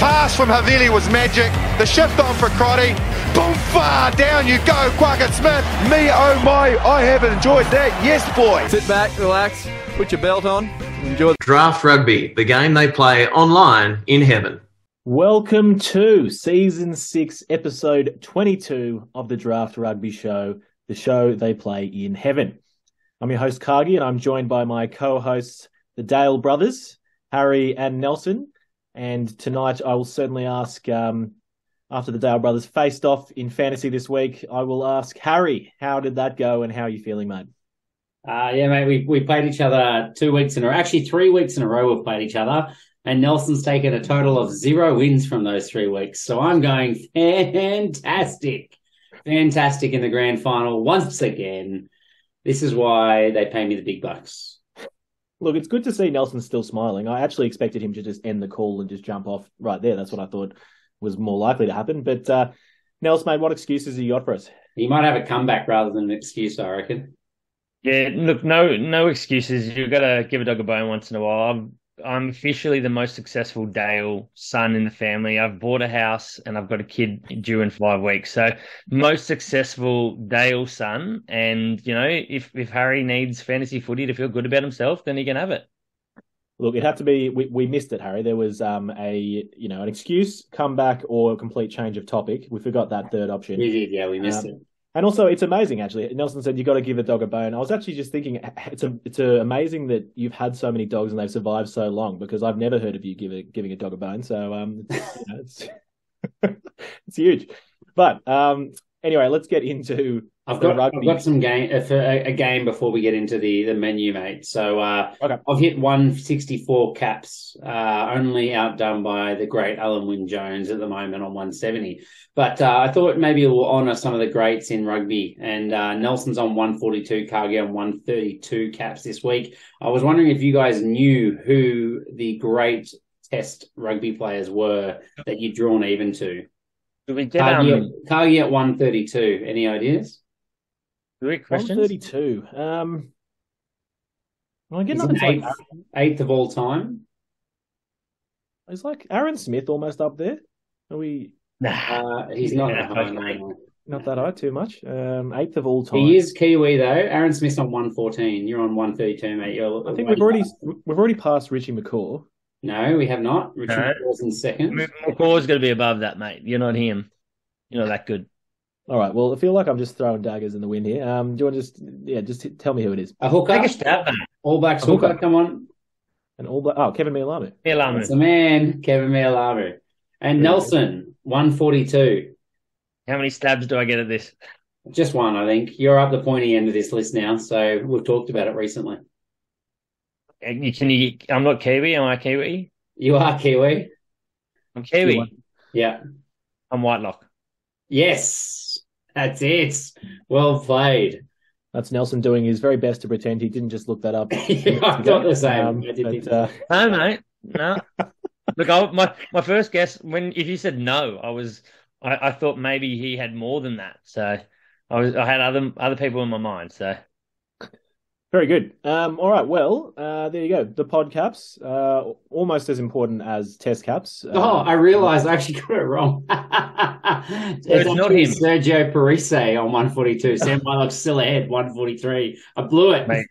pass from Havili was magic. The shift on for Crotty. Boom, far down you go, Quackett Smith. Me, oh my, I haven't enjoyed that. Yes, boy. Sit back, relax, put your belt on, enjoy. Draft Rugby, the game they play online in heaven. Welcome to Season 6, Episode 22 of the Draft Rugby Show, the show they play in heaven. I'm your host, Cargie, and I'm joined by my co-hosts, the Dale brothers, Harry and Nelson. And tonight I will certainly ask, after the Dale brothers faced off in fantasy this week, I will ask Harry, how did that go and how are you feeling, mate? Yeah, mate, we played each other 2 weeks in a row. Actually, 3 weeks in a row we've played each other. And Nelson's taken a total of 0 wins from those 3 weeks. So I'm going fantastic. Fantastic in the grand final once again. This is why they pay me the big bucks. Look, it's good to see Nelson still smiling. I actually expected him to just end the call and just jump off right there. That's what I thought was more likely to happen. But Nelson, mate, what excuses have you got for us? He might have a comeback rather than an excuse, I reckon. Yeah, look, no excuses. You've got to give a dog a bone once in a while. I'm officially the most successful Dale son in the family. I've bought a house and I've got a kid due in 5 weeks. So most successful Dale son. And, you know, if Harry needs fantasy footy to feel good about himself, then he can have it. Look, it had to be, we missed it, Harry. There was an excuse, comeback, or a complete change of topic. We forgot that third option. We did, yeah, we missed it. And also, it's amazing, actually. Nelson said, you got to give a dog a bone. I was actually just thinking, it's amazing that you've had so many dogs and they've survived so long, because I've never heard of you giving a dog a bone. So it's huge. But anyway, let's get into rugby. I've got some game, a game before we get into the menu, mate. So okay. I've hit 164 caps, only outdone by the great Alan Wynne-Jones at the moment on 170. But I thought maybe we'll honour some of the greats in rugby. And Nelson's on 142, Cargie on 132 caps this week. I was wondering if you guys knew who the great Test rugby players were that you'd drawn even to. Cargie at 132. Any ideas? Great question. 132. I get nothing. Eighth of all time. It's like Aaron Smith almost up there. Are we? Nah, he's not that high. Not that high too much. Eighth of all time. He is Kiwi though. Aaron Smith's on 114. You're on 132, mate. I think we've already passed Richie McCaw. No, we have not. Richie McCaw's in second. McCaw's going to be above that, mate. You're not him. You're not that good. All right, well, I feel like I'm just throwing daggers in the wind here. Do you want to just tell me who it is? A hooker. Take a stab, man. All Blacks hooker, come on. And All Black. Oh, Kevin Mialamu. That's the man, Kevin Mialamu. And Nelson, 142. How many stabs do I get at this? Just one, I think. You're up the pointy end of this list now, so we've talked about it recently. I'm not Kiwi, am I Kiwi? You are Kiwi. I'm Kiwi. Yeah. I'm Whitelock. Yes. That's it. Well played. That's Nelson doing his very best to pretend he didn't just look that up. I thought the same. No, mate. No. Look, my first guess, if you said no, I thought maybe he had more than that. So I had other people in my mind. So very good. All right. Well, there you go. The pod caps, almost as important as test caps. I realised I actually got it wrong. It's not him. Sergio Parisse on 142. Sam Willock's still ahead, 143. I blew it. Mate,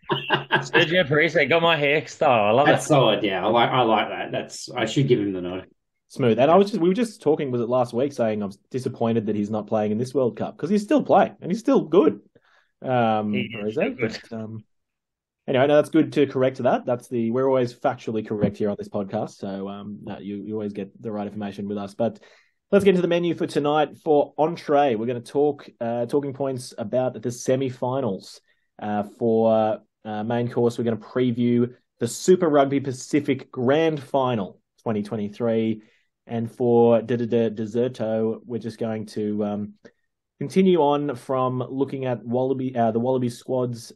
Sergio Parisse got my hairstyle. I love that. That's solid. Yeah, I like that. I should give him the nod. Smooth. And we were just talking, was it last week, saying I'm disappointed that he's not playing in this World Cup because he's still playing and he's still good. Anyway, no, that's good to correct that. We're always factually correct here on this podcast, so you always get the right information with us. But let's get into the menu for tonight. For entree, we're going to talk talking points about the semi-finals. For main course, we're going to preview the Super Rugby Pacific Grand Final 2023, and for Deserto, we're just going to continue on from looking at the Wallaby squads.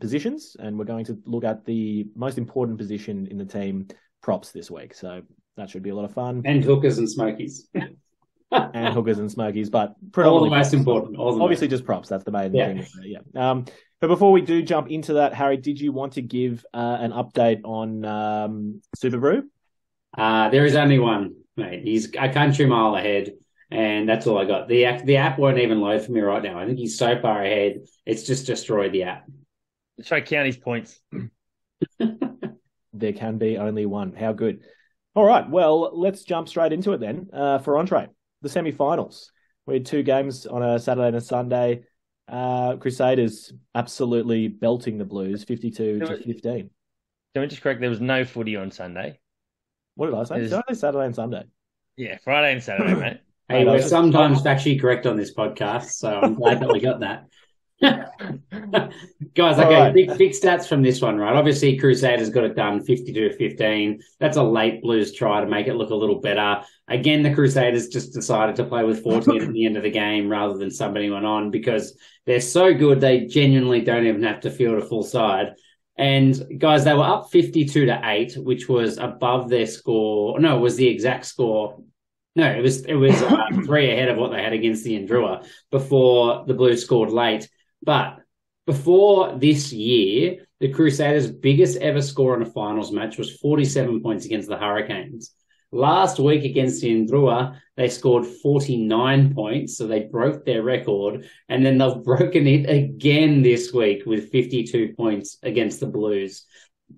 Positions, and we're going to look at the most important position in the team, props, this week. So that should be a lot of fun. And hookers and smokies. And hookers and smokies, but all the most important. Obviously just props. That's the main thing. Yeah. But before we do jump into that, Harry, did you want to give an update on Super Brew? There is only one. mate. He's a country mile ahead, and that's all I got. The app won't even load for me right now. I think he's so far ahead, it's just destroyed the app. Should I count his points? There can be only one. How good. All right, well, let's jump straight into it then for Entree, the semi-finals. We had two games on a Saturday and a Sunday. Crusaders absolutely belting the Blues, 52-15. Can we just correct, there was no footy on Sunday? What did I say? There's... Saturday and Sunday. Yeah, Friday and Saturday, mate. Hey, we're sometimes actually correct on this podcast, so I'm glad that we got that. Guys, okay, right. Big stats from this one, right? Obviously, Crusaders got it done, 52-15. That's a late Blues try to make it look a little better. Again, the Crusaders just decided to play with 14 at the end of the game rather than somebody went on because they're so good they genuinely don't even have to field a full side. And, guys, they were up 52-8, which was above their score. No, it was the exact score. No, it was three ahead of what they had against the Andrua before the Blues scored late. But before this year, the Crusaders' biggest ever score in a finals match was 47 points against the Hurricanes. Last week against the Andrua, they scored 49 points, so they broke their record. And then they've broken it again this week with 52 points against the Blues.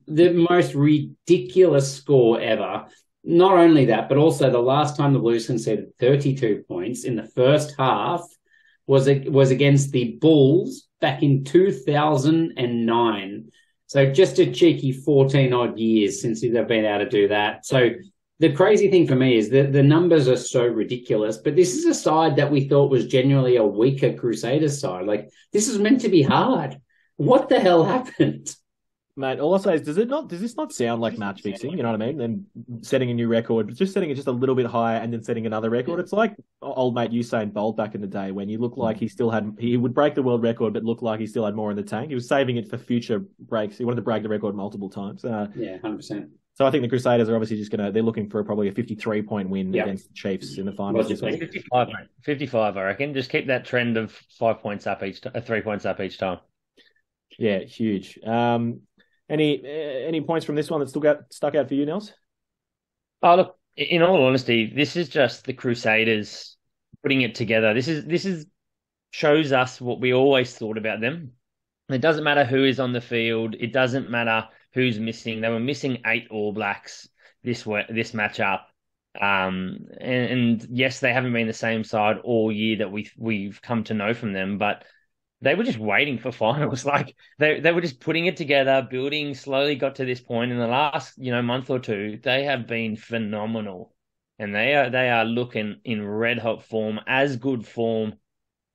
The most ridiculous score ever. Not only that, but also the last time the Blues conceded 32 points in the first half was against the Bulls back in 2009. So just a cheeky 14-odd years since they've been able to do that. So the crazy thing for me is that the numbers are so ridiculous, but this is a side that we thought was genuinely a weaker Crusaders side. Like, this is meant to be hard. What the hell happened? Mate, all I say is, does this not sound like match fixing? You know what I mean? Then setting a new record, but just setting it just a little bit higher and then setting another record. It's like old mate Usain Bolt back in the day when you look like he would break the world record, but look like he still had more in the tank. He was saving it for future breaks. He wanted to break the record multiple times. Yeah, 100%. So I think the Crusaders are obviously just they're looking for probably a 53-point win against the Chiefs in the finals. Well, 55, mate. 55, I reckon. Just keep that trend of 5 points up each, 3 points up each time. Yeah, huge. Any points from this one that still got stuck out for you, Nels? Oh, look, in all honesty, this is just the Crusaders putting it together. This shows us what we always thought about them. It doesn't matter who is on the field. It doesn't matter who's missing. They were missing 8 All Blacks this matchup. And yes, they haven't been the same side all year that we've come to know from them, but they were just waiting for finals. Like they were just putting it together, building, slowly got to this point. In the last, month or two, they have been phenomenal. And they are looking in red hot form, as good form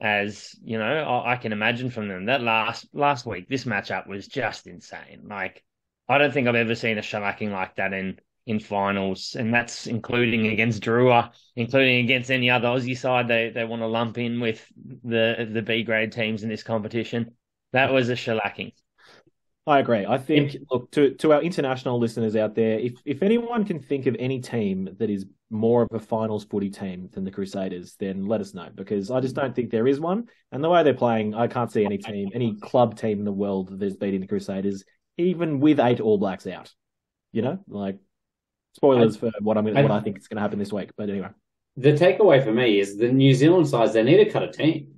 as, I can imagine from them. That last week, this matchup was just insane. Like, I don't think I've ever seen a shellacking like that in finals, and that's including against Drua, including against any other Aussie side they want to lump in with the B-grade teams in this competition. That was a shellacking. I agree. I think, look, to our international listeners out there, if anyone can think of any team that is more of a finals footy team than the Crusaders, then let us know, because I just don't think there is one. And the way they're playing, I can't see any team, any club team in the world that's beating the Crusaders, even with 8 All Blacks out. Spoilers for what I think is going to happen this week. But anyway. The takeaway for me is the New Zealand sides, they need to cut a team.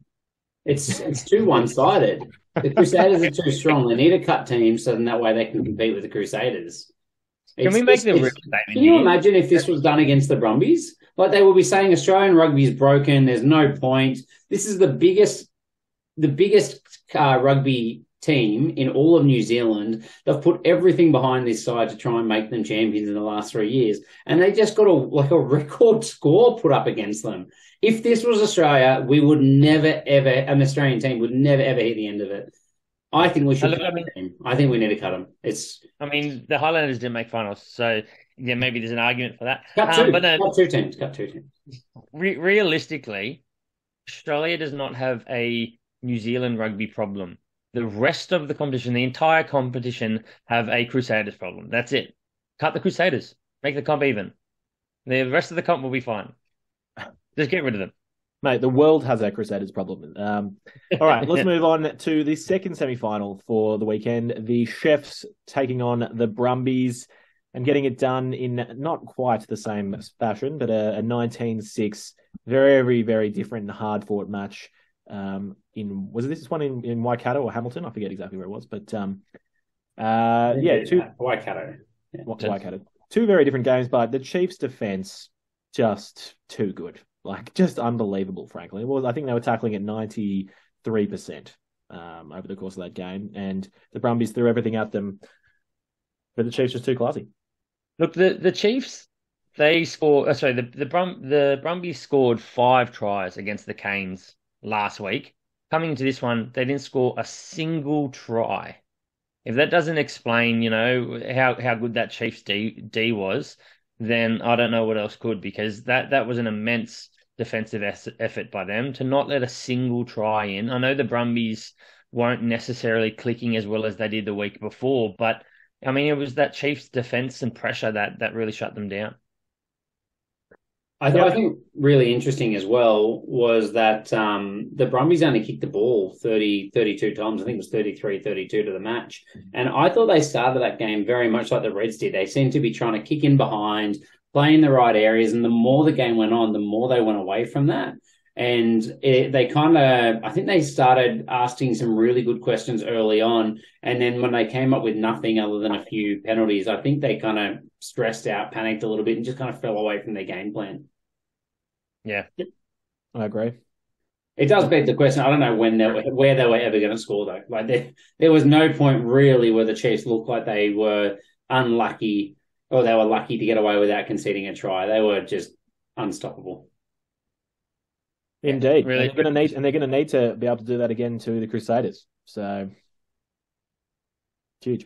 It's too one-sided. The Crusaders are too strong. They need to cut teams so then that way they can compete with the Crusaders. Can you imagine if this was done against the Brumbies? Like, they will be saying Australian rugby's broken. There's no point. This is the biggest rugby team in all of New Zealand. They've put everything behind this side to try and make them champions in the last 3 years, and they just got a record score put up against them. If this was Australia, we would never ever, an Australian team would never ever hit the end of it. I think we should. I think we need to cut them. The Highlanders didn't make finals, so yeah, maybe there's an argument for that. Cut two teams. Realistically, Australia does not have a New Zealand rugby problem. The rest of the competition, the entire competition, have a Crusaders problem. That's it. Cut the Crusaders. Make the comp even. The rest of the comp will be fine. Just get rid of them. Mate, the world has a Crusaders problem. All right, let's move on to the second semi-final for the weekend. The Chefs taking on the Brumbies. and getting it done in not quite the same fashion, but a 19-6, very, very different, hard-fought match. Was this one in Waikato or Hamilton? I forget exactly where it was, but Waikato. Yeah, Waikato. Two very different games, but the Chiefs' defense just too good, like just unbelievable. Frankly, well, I think they were tackling at 93% over the course of that game, and the Brumbies threw everything at them, but the Chiefs just too classy. Look, the Chiefs, they scored. Sorry, the Brumbies scored 5 tries against the Canes last week. Coming into this one, they didn't score a single try. If that doesn't explain, you know, how good that Chiefs D was, then I don't know what else could, because that was an immense defensive effort by them to not let a single try in. I know the Brumbies weren't necessarily clicking as well as they did the week before, but, I mean, it was that Chiefs defense and pressure that really shut them down. I think really interesting as well was that the Brumbies only kicked the ball 32 times. I think it was 33-32 to the match. And I thought they started that game very much like the Reds did. They seemed to be trying to kick in behind, play in the right areas, and the more the game went on, the more they went away from that. And I think they started asking some really good questions early on. And then when they came up with nothing other than a few penalties, I think they kind of stressed out, panicked a little bit, and just kind of fell away from their game plan. Yeah, I agree. It does beg the question. I don't know where they were ever going to score, though. Like there was no point really where the Chiefs looked like they were unlucky or they were lucky to get away without conceding a try. They were just unstoppable. Indeed, really? They're going to need to be able to do that again to the Crusaders. So, huge.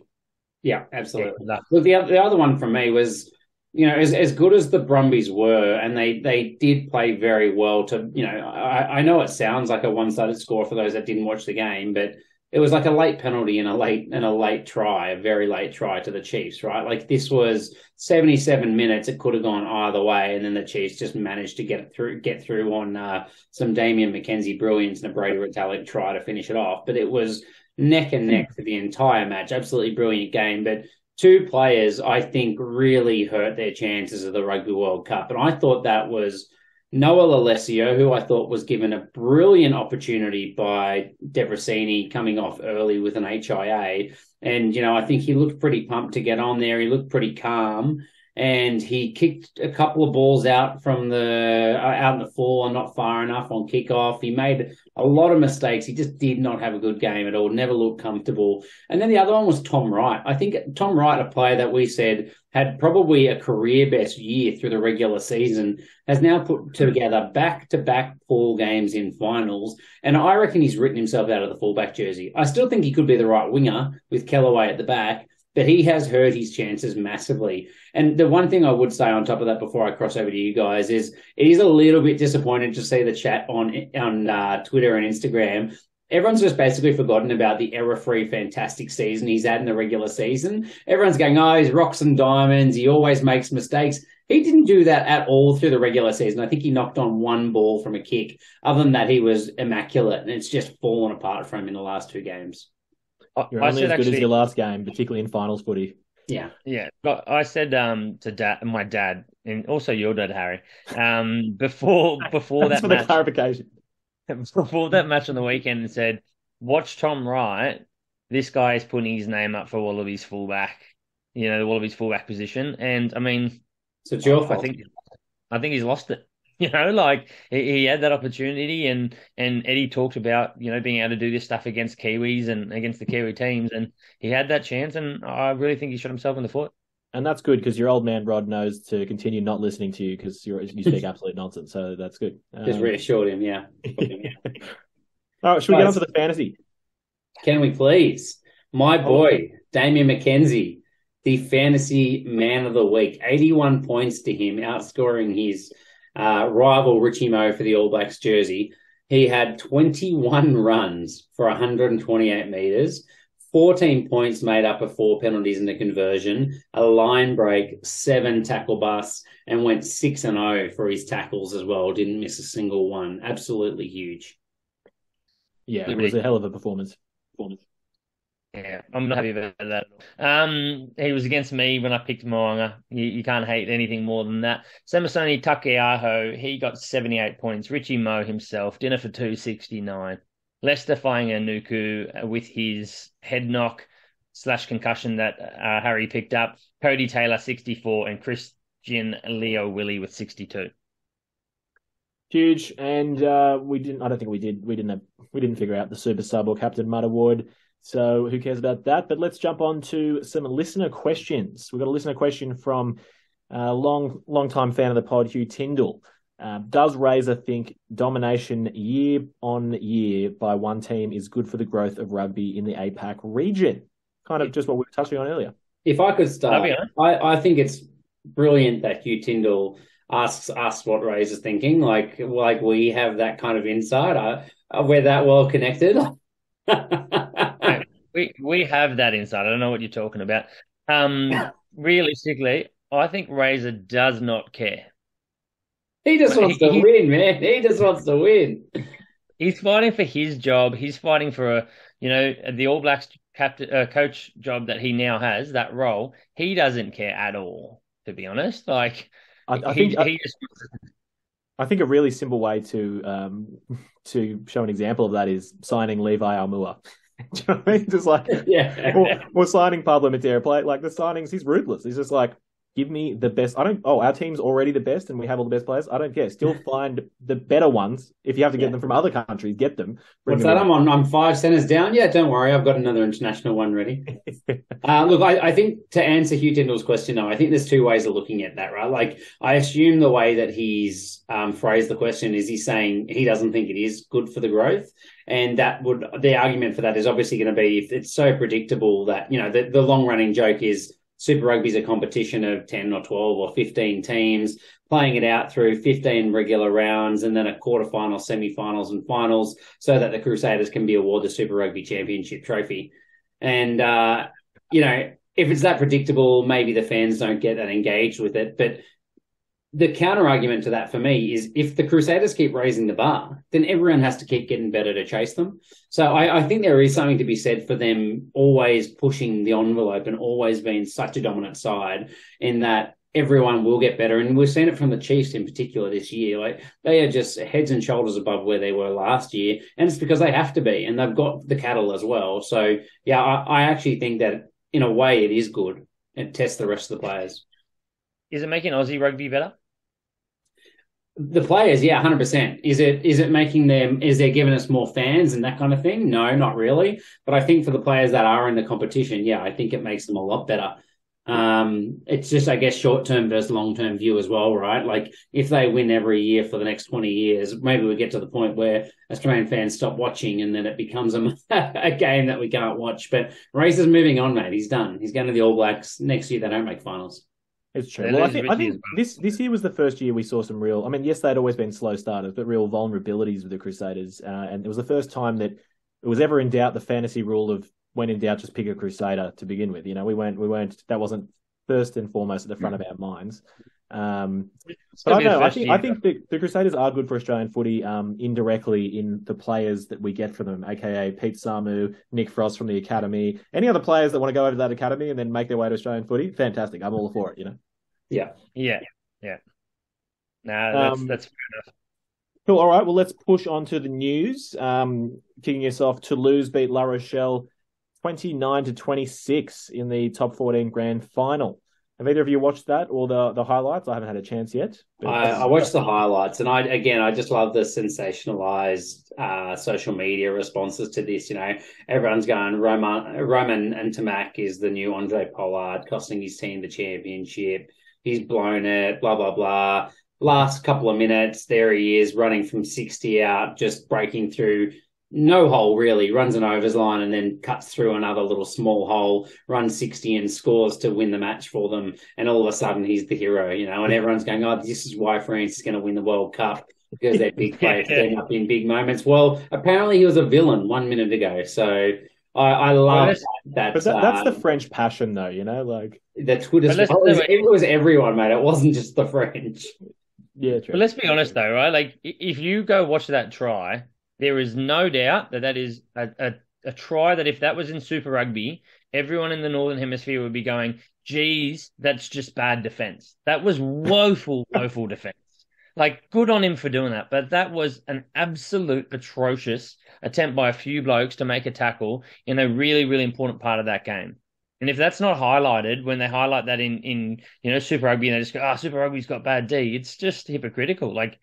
Yeah, absolutely. Yeah. Look, the other one from me was, you know, as good as the Brumbies were, and they did play very well. To, you know, I know it sounds like a one-sided score for those that didn't watch the game, but it was like a late penalty and a late try, a very late try to the Chiefs, right? Like this was 77 minutes. It could have gone either way. And then the Chiefs just managed to get through on some Damian McKenzie brilliance and a Brady Retallick try to finish it off. But it was neck and neck for the entire match. Absolutely brilliant game. But two players, I think, really hurt their chances of the Rugby World Cup. And I thought that was Noah Lalesio, who I thought was given a brilliant opportunity by Debrasini coming off early with an HIA. And, you know, I think he looked pretty pumped to get on there. He looked pretty calm. And he kicked a couple of balls out from out in the floor, not far enough on kickoff. He made a lot of mistakes. He just did not have a good game at all, never looked comfortable. And then the other one was Tom Wright. I think Tom Wright, a player that we said had probably a career-best year through the regular season, has now put together back-to-back 4 games in finals, and I reckon he's written himself out of the fullback jersey. I still think he could be the right winger with Kellaway at the back, but he has hurt his chances massively. And the one thing I would say on top of that before I cross over to you guys is it is a little bit disappointing to see the chat on Twitter and Instagram. Everyone's just basically forgotten about the error-free, fantastic season he's had in the regular season. Everyone's going, oh, he's rocks and diamonds. He always makes mistakes. He didn't do that at all through the regular season. I think he knocked on 1 ball from a kick. Other than that, he was immaculate, and it's just fallen apart for him in the last 2 games. You're only as good as your last game, particularly in finals footy. Yeah. Yeah. I said to my dad, and also your dad, Harry, before that match. That's for the clarification. Before that match on the weekend, and said, watch Tom Wright. This guy is putting his name up for Wallabies fullback, you know, the Wallabies fullback position. And, I mean, so it's your fault. I think he's lost it. You know, like he had that opportunity, and Eddie talked about, you know, being able to do this stuff against Kiwis and against the Kiwi teams, and he had that chance, and I really think he shot himself in the foot. And that's good, because your old man Rod knows to continue not listening to you because you speak absolute nonsense, so that's good. Just reassured him, yeah. All right, should we get on to the fantasy? Can we please? My boy, Damian McKenzie, the fantasy man of the week. 81 points to him, outscoring his rival Richie Moe for the All Blacks jersey. He had 21 runs for 128 metres, 14 points made up of 4 penalties and a conversion, a line break, 7 tackle busts, and went 6-0 for his tackles as well. Didn't miss a single one. Absolutely huge. Yeah, it was a hell of a performance. Yeah, I'm not happy about that at all. He was against me when I picked Moanga. You can't hate anything more than that. Semasoni Takeaho, he got 78 points. Richie Moe himself, dinner for 269. Leicester Fyingenuku with his head knock / concussion that Harry picked up. Cody Taylor, 64, and Christian Leo Willie with 62. Huge, and we didn't. I don't think we did. We didn't figure out the super sub or captain Mutt award. So who cares about that? But let's jump on to some listener questions. We've got a listener question from a long-time fan of the pod, Hugh Tindall. Does Razor think domination year on year by one team is good for the growth of rugby in the APAC region? Kind of just what we were touching on earlier. If I could start, I think it's brilliant that Hugh Tindall asks us what Razor's thinking. Like we have that kind of insight. We're that well connected. We have that insight. I don't know what you're talking about. Realistically, I think Razor does not care. He just wants to win, man. He just wants to win. He's fighting for his job. He's fighting for the All Blacks captain coach job that he now has. That role, he doesn't care at all. To be honest, I think a really simple way to show an example of that is signing Levi Amua. Do you know what I mean? Just like, yeah, or signing Pablo Madeira. Like the signings, he's ruthless. He's just like, give me the best. Our team's already the best and we have all the best players. I don't care. Still find the better ones. If you have to get them from other countries, get them. What's that? I'm 5 centers down. Yeah, don't worry. I've got another international one ready. Look, I think to answer Hugh Tindall's question, though, I think there's two ways of looking at that, right? Like, I assume the way that he's phrased the question is he's saying he doesn't think it is good for the growth. And the argument for that is obviously going to be if it's so predictable that, the long running joke is Super Rugby is a competition of 10 or 12 or 15 teams, playing it out through 15 regular rounds and then a quarterfinal, semi-finals and finals so that the Crusaders can be awarded the Super Rugby Championship trophy. And, if it's that predictable, maybe the fans don't get that engaged with it. But the counter-argument to that for me is if the Crusaders keep raising the bar, then everyone has to keep getting better to chase them. So I think there is something to be said for them always pushing the envelope and always being such a dominant side in that everyone will get better. And we've seen it from the Chiefs in particular this year. Like they are just heads and shoulders above where they were last year, and it's because they have to be, and they've got the cattle as well. So, yeah, I actually think that in a way it is good. It tests the rest of the players. Is it making Aussie rugby better? The players, yeah, 100%. Is it making them? Is they're giving us more fans and that kind of thing? No, not really. But I think for the players that are in the competition, yeah, I think it makes them a lot better. It's just, I guess, short-term versus long-term view as well, right? Like if they win every year for the next 20 years, maybe we get to the point where Australian fans stop watching and then it becomes a game that we can't watch. But Razor's moving on, mate. He's done. He's going to the All Blacks next year. They don't make finals. It's true. Well, I think this year was the first year we saw some real, yes, they'd always been slow starters, but real vulnerabilities with the Crusaders. And it was the first time that it was ever in doubt the fantasy rule of when in doubt, just pick a Crusader to begin with. We weren't, that wasn't first and foremost at the front of our minds. I think the Crusaders are good for Australian footy indirectly in the players that we get from them, aka Pete Samu, Nick Frost from the academy. Any other players that want to go over to that academy and then make their way to Australian footy? Fantastic. I'm all for it, Yeah. No, that's fair enough. Cool. All right. Well, let's push on to the news. Kicking us off, Toulouse beat La Rochelle 29-26 in the top 14 grand final. Have either of you watched that or the highlights? I haven't had a chance yet. I watched the highlights, and I just love the sensationalized social media responses to this. Everyone's going, Roman Ntamak is the new Andre Pollard, costing his team the championship. He's blown it, blah, blah, blah. Last couple of minutes, there he is running from 60 out, just breaking through. No hole, really. Runs an overs line and then cuts through another little small hole, runs 60 and scores to win the match for them. And all of a sudden, he's the hero, and everyone's going, oh, this is why France is going to win the World Cup because they're big players turn up in big moments. Well, apparently he was a villain 1 minute ago. So I love that. But that's the French passion, though, The Twitter. It was everyone, mate. It wasn't just the French. Yeah, true. But let's be honest, though, right? Like, if you go watch that try, there is no doubt that is a a try that if that was in Super Rugby, everyone in the Northern Hemisphere would be going, geez, that's just bad defence. That was woeful, woeful defence. Like, good on him for doing that. But that was an absolute atrocious attempt by a few blokes to make a tackle in a really, really important part of that game. And if that's not highlighted, when they highlight that in you know, Super Rugby, and they just go, oh, Super Rugby's got bad D, it's just hypocritical. Like,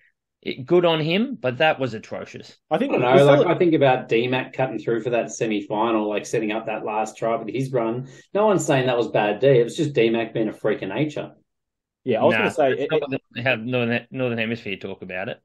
good on him, but that was atrocious. I think about D-Mac cutting through for that semi-final, like setting up that last try with his run. No one's saying that was bad D. It was just D-Mac being a freak of nature. Yeah, I was going to say... They have Northern Hemisphere talk about it.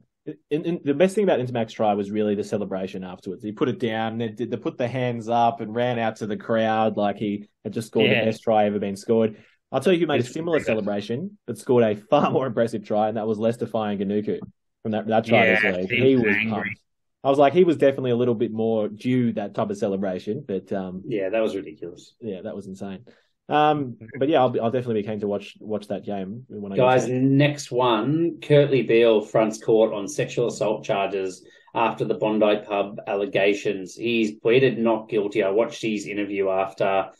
And the best thing about Intermac's try was really the celebration afterwards. He put it down, and they put the hands up and ran out to the crowd like he had just scored the best try ever been scored. I'll tell you who made a similar celebration but scored a far more impressive try, and that was Leicester Fyingenuku from that try this league. He was pumped. I was like, he was definitely a little bit more due that type of celebration. But yeah, that was ridiculous. Yeah, that was insane. But yeah, I'll definitely be keen to watch that game. Guys, next one, Kurtley Beale fronts court on sexual assault charges after the Bondi Pub allegations. He's pleaded not guilty. I watched his interview after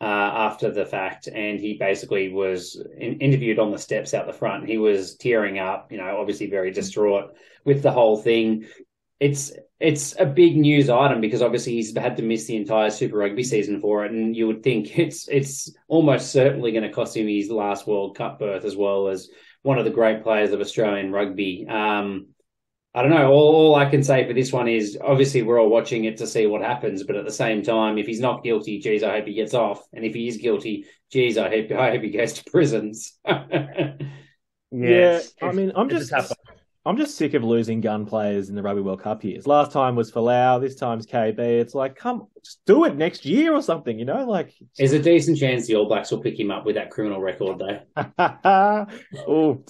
the fact, and he basically was interviewed on the steps out the front. He was tearing up, you know, obviously very distraught with the whole thing. It's a big news item because obviously he's had to miss the entire Super Rugby season for it, and you would think it's almost certainly going to cost him his last World Cup berth as well as one of the great players of Australian rugby. I don't know. All I can say for this one is obviously we're all watching it to see what happens, but at the same time, if he's not guilty, geez, I hope he gets off, and if he is guilty, geez, I hope he goes to prisons. Yes. Yeah, I mean, I'm just sick of losing gun players in the Rugby World Cup years. Last time was Falau, this time's KB. It's like, come, just do it next year or something, you know? Like, there's a decent chance the All Blacks will pick him up with that criminal record, though. Oh,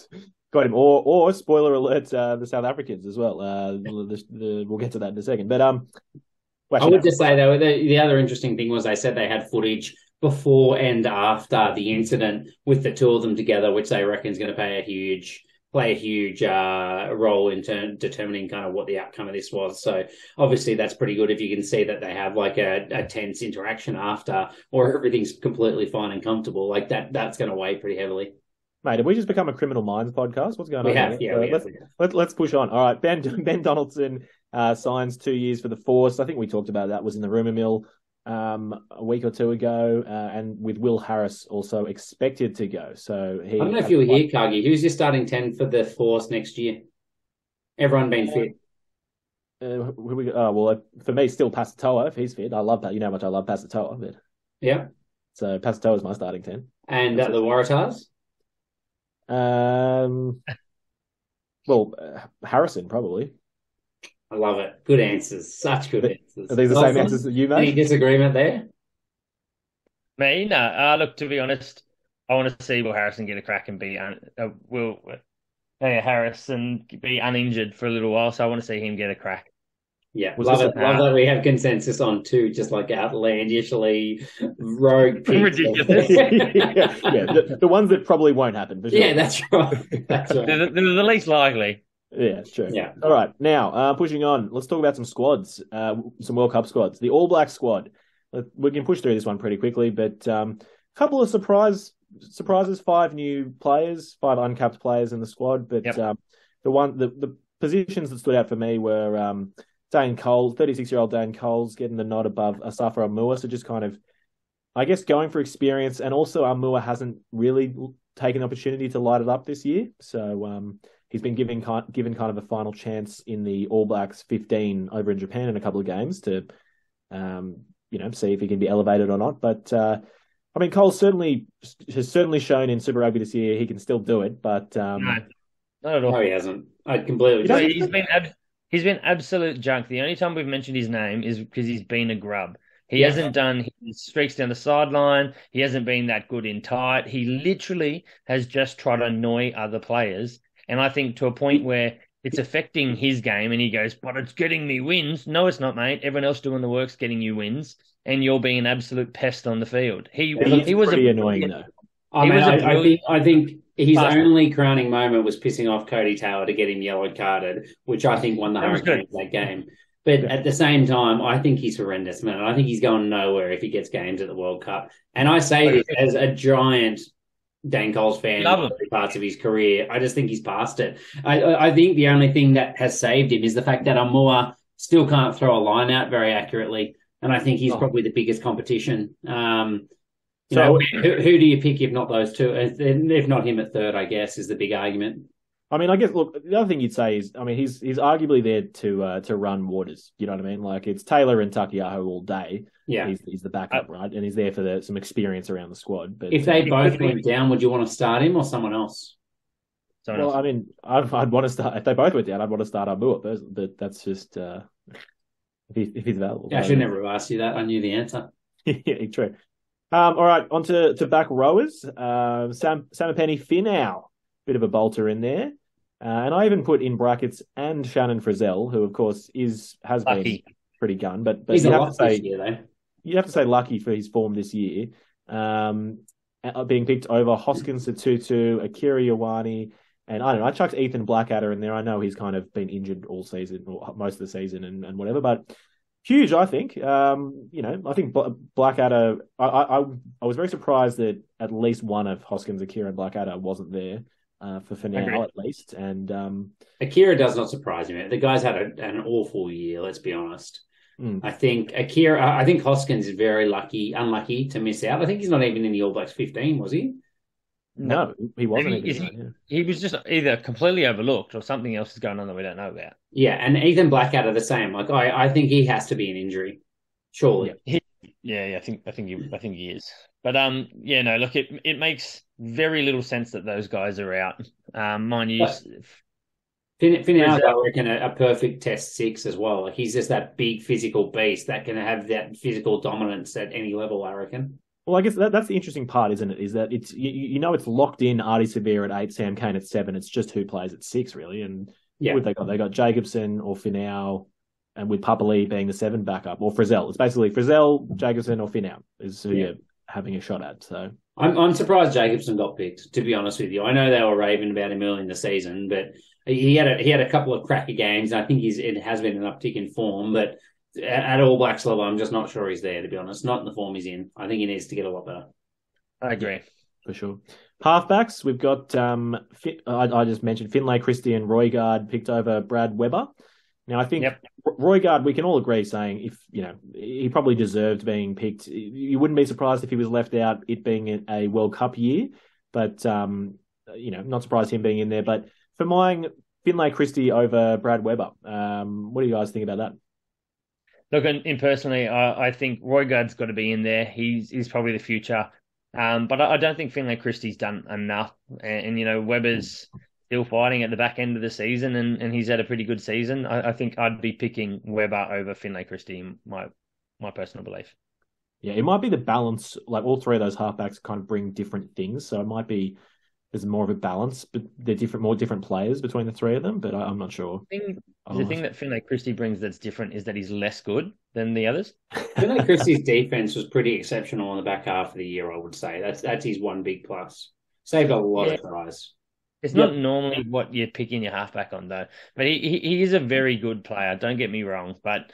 got him. Or spoiler alert, the South Africans as well. We'll get to that in a second. But I would just say, though, the other interesting thing was they said they had footage before and after the incident with the two of them together, which they reckon is going to play a huge role in determining kind of what the outcome of this was. So obviously that's pretty good if you can see that they have like a tense interaction after, or everything's completely fine and comfortable. Like that's going to weigh pretty heavily. Mate, have we just become a Criminal Minds podcast? What's going on? Let's push on. All right, Ben Donaldson signs 2 years for the Force. I think we talked about that. It was in the rumour mill a week or two ago, and with Will Harris also expected to go. So I don't know if you were here, Cargie. Who's your starting 10 for the Force next year? Everyone been fit? For me, still Pasatoa, if he's fit. I love that. You know how much I love Pasatoa. But... yeah. So Pasatoa is my starting 10. And the Waratahs? Harrison, probably. I love it. Good answers. Such good answers. Are these the same answers that you made? Any disagreement there? Me? No. Look, to be honest, I want to see Will Harrison get a crack and be uninjured for a little while, so I want to see him get a crack. Yeah, love that we have consensus on two just like outlandishly rogue ridiculous. The ones that probably won't happen. For sure. Yeah, that's right. They're the least likely. Yeah, it's true. Yeah. All right. Now, pushing on, let's talk about some squads, some World Cup squads. The All Black squad. We can push through this one pretty quickly, but a couple of surprises, 5 new players, 5 uncapped players in the squad. But the positions that stood out for me were Dane Cole, 36-year-old Dane Cole's getting the nod above Asafra Amua. So just kind of, I guess, going for experience. And also Amua hasn't really taken the opportunity to light it up this year. So, he's been given kind of a final chance in the All Blacks 15 over in Japan in a couple of games to, see if he can be elevated or not. But I mean, Cole has certainly shown in Super Rugby this year he can still do it. But no, not at all. No, he hasn't. I completely agree. He's been absolute junk. The only time we've mentioned his name is because he's been a grub. He hasn't done his streaks down the sideline. He hasn't been that good in tight. He literally has just tried to annoy other players. And I think to a point where it's affecting his game and he goes, but it's getting me wins. No, it's not, mate. Everyone else doing the work's getting you wins and you're being an absolute pest on the field. He was pretty annoying, though. I think his only crowning moment was pissing off Cody Taylor to get him yellow carded, which I think won the Hurricanes that game. But at the same time, I think he's horrendous, man. I think he's going nowhere if he gets games at the World Cup. And I say this as a giant Dane Coles fan in parts of his career. I just think he's past it. I think the only thing that has saved him is the fact that Amua still can't throw a line out very accurately. And I think he's probably the biggest competition. Who do you pick if not those two? If not him at third, I guess, is the big argument. I mean, I guess, look, the other thing you'd say is, I mean, he's arguably there to run waters. You know what I mean? Like, it's Taylor and Takiaho all day. Yeah. He's the backup, right? And he's there for some experience around the squad. But if they both went down, would you want to start him or someone else? Someone else. I mean, I'd want to start. If they both went down, I'd want to start Amua personally. But that's just if he's available. Yeah, I should never have asked you that. I knew the answer. Yeah, true. All right, on to back rowers. Samapenni Finau. Bit of a bolter in there. And I even put in brackets and Shannon Frizzell, who, of course, has lucky. Been pretty gun. But he's you have to say lucky for his form this year. Being picked over Hoskins Tutu, Akira Ioane, and I don't know, I chucked Ethan Blackadder in there. I know he's kind of been injured all season, or most of the season and whatever, but huge, I think. I think Blackadder, I was very surprised that at least one of Hoskins, Akira, and Blackadder wasn't there. For Finau, at least, and Akira does not surprise me. The guy's had an awful year. Let's be honest. I think Hoskins is very unlucky to miss out. I think he's not even in the All Blacks 15, was he? No, he wasn't. He was just either completely overlooked or something else is going on that we don't know about. Yeah, and Ethan Blackadder the same. Like I think he has to be an injury, surely. Yeah, I think he is. But look, it makes very little sense that those guys are out. Mind you, Finau, I reckon, a perfect test six as well. Like, he's just that big physical beast that can have that physical dominance at any level, I reckon. Well, I guess that's the interesting part, isn't it? Is that it's it's locked in. Artie Severe at 8, Sam Cane at 7. It's just who plays at 6, really. And who they got? They got Jakobsen or Finau, and with Papali being the 7 backup, or Frizzell. It's basically Frizzell, Jakobsen, or Finau is who you're having a shot at. So I'm surprised Jakobsen got picked, to be honest with you. I know they were raving about him early in the season, but he had a couple of cracker games. I think it has been an uptick in form, but at All Blacks level, I'm just not sure he's there, to be honest. Not in the form he's in. I think he needs to get a lot better. I agree. For sure. Halfbacks, we've got, I just mentioned Finlay Christie and Roygaard picked over Brad Weber. Now, I think Roygaard, we can all agree saying if, he probably deserved being picked. You wouldn't be surprised if he was left out, it being a World Cup year, but, not surprised him being in there. But for mine, Finlay Christie over Brad Weber. What do you guys think about that? Look, and personally, I think Roygaard's got to be in there. He's probably the future. But I don't think Finlay Christie's done enough. And Weber's still fighting at the back end of the season, and he's had a pretty good season. I think I'd be picking Weber over Finlay Christie, in my personal belief. Yeah, it might be the balance. Like, all three of those halfbacks kind of bring different things. So it might be there's more of a balance, but they're more different players between the three of them, but I'm not sure. The thing that Finlay Christie brings that's different is that he's less good than the others. Finlay Christie's defense was pretty exceptional in the back half of the year, I would say. That's his one big plus. Saved a lot of tries. It's not normally what you're picking your halfback on, though. But he is a very good player. Don't get me wrong. But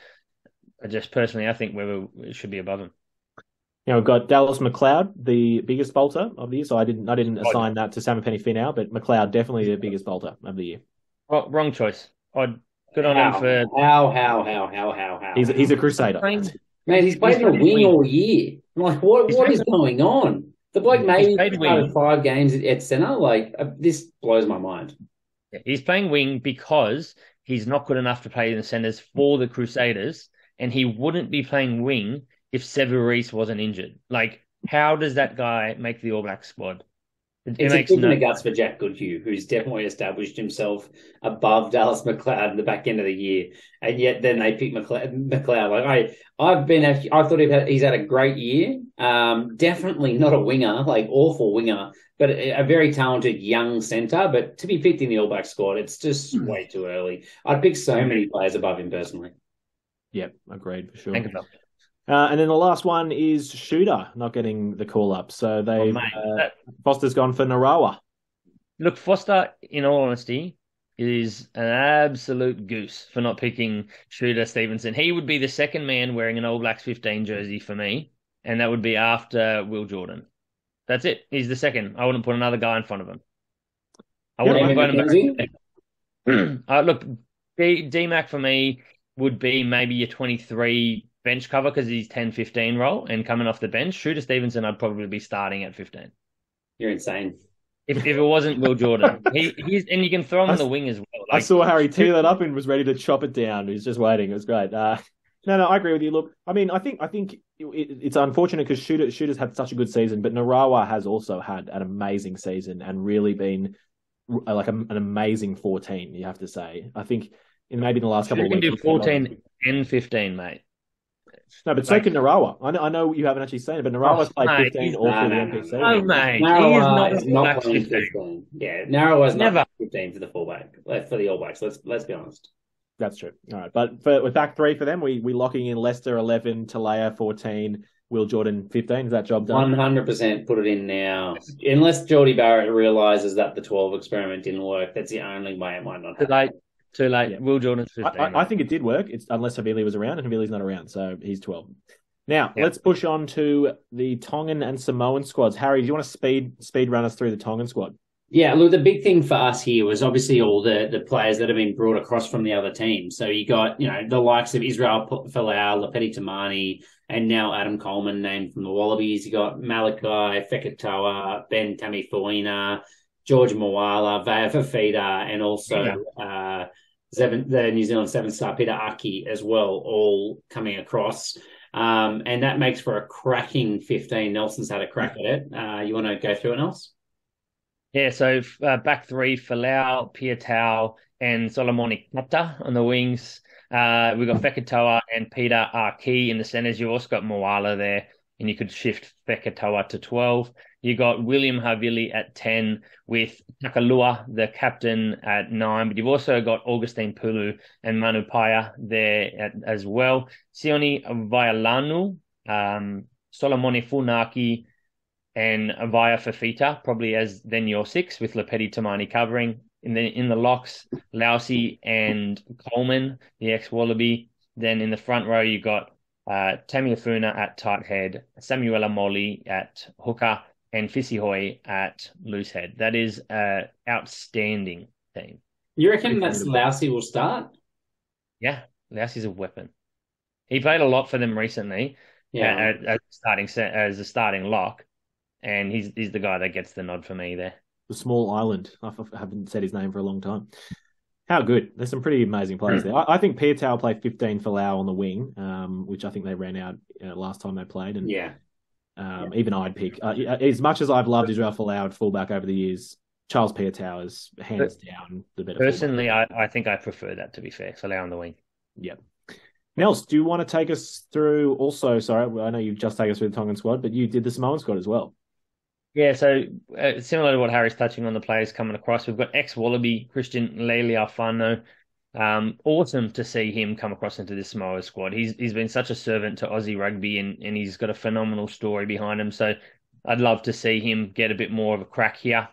I think Weber should be above him. Now we've got Dallas McLeod, the biggest bolter of the year. So I didn't assign that to Samapenni Finau, but McLeod definitely the biggest bolter of the year. Well, wrong choice. Good on him for how. He's a crusader. Man, he's played in a wing all year. I'm like, what is going on? The bloke maybe started 5 games at centre. Like, this blows my mind. He's playing wing because he's not good enough to play in the centres for the Crusaders, and he wouldn't be playing wing if Severis wasn't injured. Like, how does that guy make the All Black squad? It's a kick in the guts for Jack Goodhue, who's definitely established himself above Dallas McLeod in the back end of the year, and yet then they pick McLeod. Like he's had a great year. Definitely not a winger, like awful winger, but a very talented young centre. But to be picked in the All Black squad, it's just way too early. I'd pick so many players above him personally. Yep, agreed for sure. Thank you. And then the last one is Shooter not getting the call-up. So Foster's gone for Narawa. Look, Foster, in all honesty, is an absolute goose for not picking Shooter Stevenson. He would be the second man wearing an All Blacks 15 jersey for me, and that would be after Will Jordan. That's it. He's the second. I wouldn't put another guy in front of him. I wouldn't put him back. Look, D-Mac for me would be maybe your 23 bench cover because he's 10-15 role and coming off the bench. Shooter Stevenson, I'd probably be starting at 15. You're insane. If it wasn't Will Jordan. He's and you can throw him on the wing as well. Like, I saw Harry tee that up and was ready to chop it down. He was just waiting. It was great. No, I agree with you. Look, I mean, I think it's unfortunate because Shooter's had such a good season, but Narawa has also had an amazing season and really been like an amazing 14, you have to say. I think maybe in the last couple of weeks. You can do 14 and 15, mate. No, but so can Narawa. I know you haven't actually seen it, but Narawa's played 15 all through the NPC. No, mate. Narawa is not playing 15. Yeah, Narawa's never 15 for the fullback, for the All Blacks. Let's be honest. That's true. All right, but with back three for them, we're locking in Leicester 11, Talaya 14, Will Jordan 15. Is that job done? 100% put it in now. Unless Geordie Barrett realises that the 12 experiment didn't work, that's the only way it might not happen. Too late. Yeah. Will Jordan's 15. I think it did work. Unless Havili was around, and Havili's not around, so he's 12. Now Let's push on to the Tongan and Samoan squads. Harry, do you want to speed run us through the Tongan squad? Yeah, look, the big thing for us here was obviously all the players that have been brought across from the other team. So you got, the likes of Israel Folau, Lepeti Tamani, and now Adam Coleman named from the Wallabies. You got Malachi Fekitoa, Ben Tamifoina, George Mwala, Vea Fafita, and also the New Zealand seven-star Peter Aki as well, all coming across. And that makes for a cracking 15. Nelson's had a crack at it. You want to go through it, Nels? Yeah, so back three, Falau, Piatau, and Solomoni Kata on the wings. We've got Fekitoa and Peter Aki in the centres. You've also got Mwala there, and you could shift Fekitoa to 12. You got William Havili at 10 with Takalua, the captain, at 9. But you've also got Augustine Pulu and Manu Paya there as well. Sioni Vaialanu, Solomoni Funaki, and Vea Fafita, probably as then your 6 with Lepeti Tamani covering. And then in the locks, Lausi and Coleman, the ex-Wallaby. Then in the front row, you got Tamiafuna at tight head, Samuela Moli at hooker, and Fisihoy at loose head. That is an outstanding team. You reckon that's Lousy will start? Yeah, Lousy's a weapon. He played a lot for them recently as a starting lock, and he's the guy that gets the nod for me there. The small island. I haven't said his name for a long time. How good. There's some pretty amazing players there. I think Piatau played 15 for Lau on the wing, which I think they ran out last time they played. And yeah. Even I'd pick. As much as I've loved Israel Folau at fullback over the years, Charles Piatau is hands down the better. Personally, I think I prefer that, to be fair. Folau on the wing. Yep. Nels, do you want to take us through also, sorry, I know you've just taken us through the Tongan squad, but you did the Samoan squad as well. Yeah, so similar to what Harry's touching on, the players coming across, we've got ex-Wallaby Christian Leo Willie. Awesome to see him come across into this Samoa squad. He's been such a servant to Aussie rugby, and he's got a phenomenal story behind him. So I'd love to see him get a bit more of a crack here.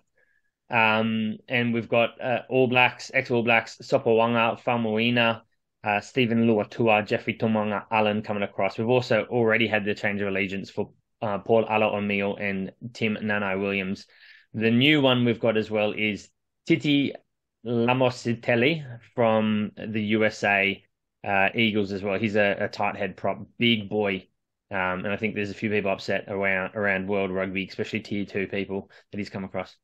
And we've got ex-All Blacks, Sopawanga, Famuina, Stephen Luatua, Jeffrey Tumunga, Allen coming across. We've also already had the change of allegiance for Paul Alaomiel and Tim Nanai Williams. The new one we've got as well is Titi Lamositeli from the USA Eagles as well. He's a tight head prop, big boy. And I think there's a few people upset around world rugby, especially tier 2 people that he's come across.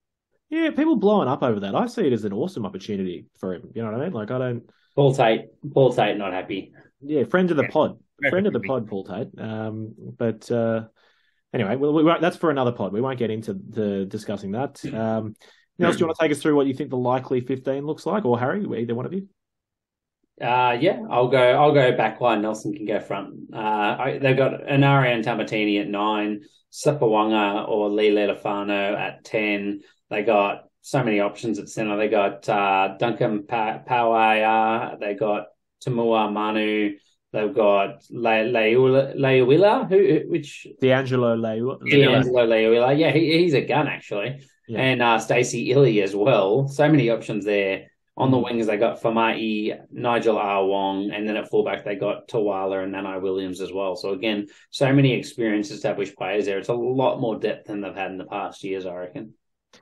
Yeah, people blowing up over that. I see it as an awesome opportunity for him. You know what I mean? Like, I don't... Paul Tate, not happy. Yeah, friend of the pod. Friend of the pod, Paul Tate. But anyway, well, that's for another pod. We won't get into discussing that. Nels, do you want to take us through what you think the likely 15 looks like, or Harry, either one of you? I'll go back line. Nelson can go front. They've got Anari and Tamatini at 9, Sapawanga or Lee Lelefano at 10. They got so many options at centre. They got Duncan Pauaya. They got Tamua Manu. They've got Leuila, which D'Angelo Leuila. D'Angelo Leuila. Yeah, he's a gun actually. Yeah. And Stacey Illy as well. So many options there. On the wings, they got Famai, Nigel Awong, and then at fullback, they got Tawala and Nanai Williams as well. So, again, so many experienced, established players there. It's a lot more depth than they've had in the past years, I reckon.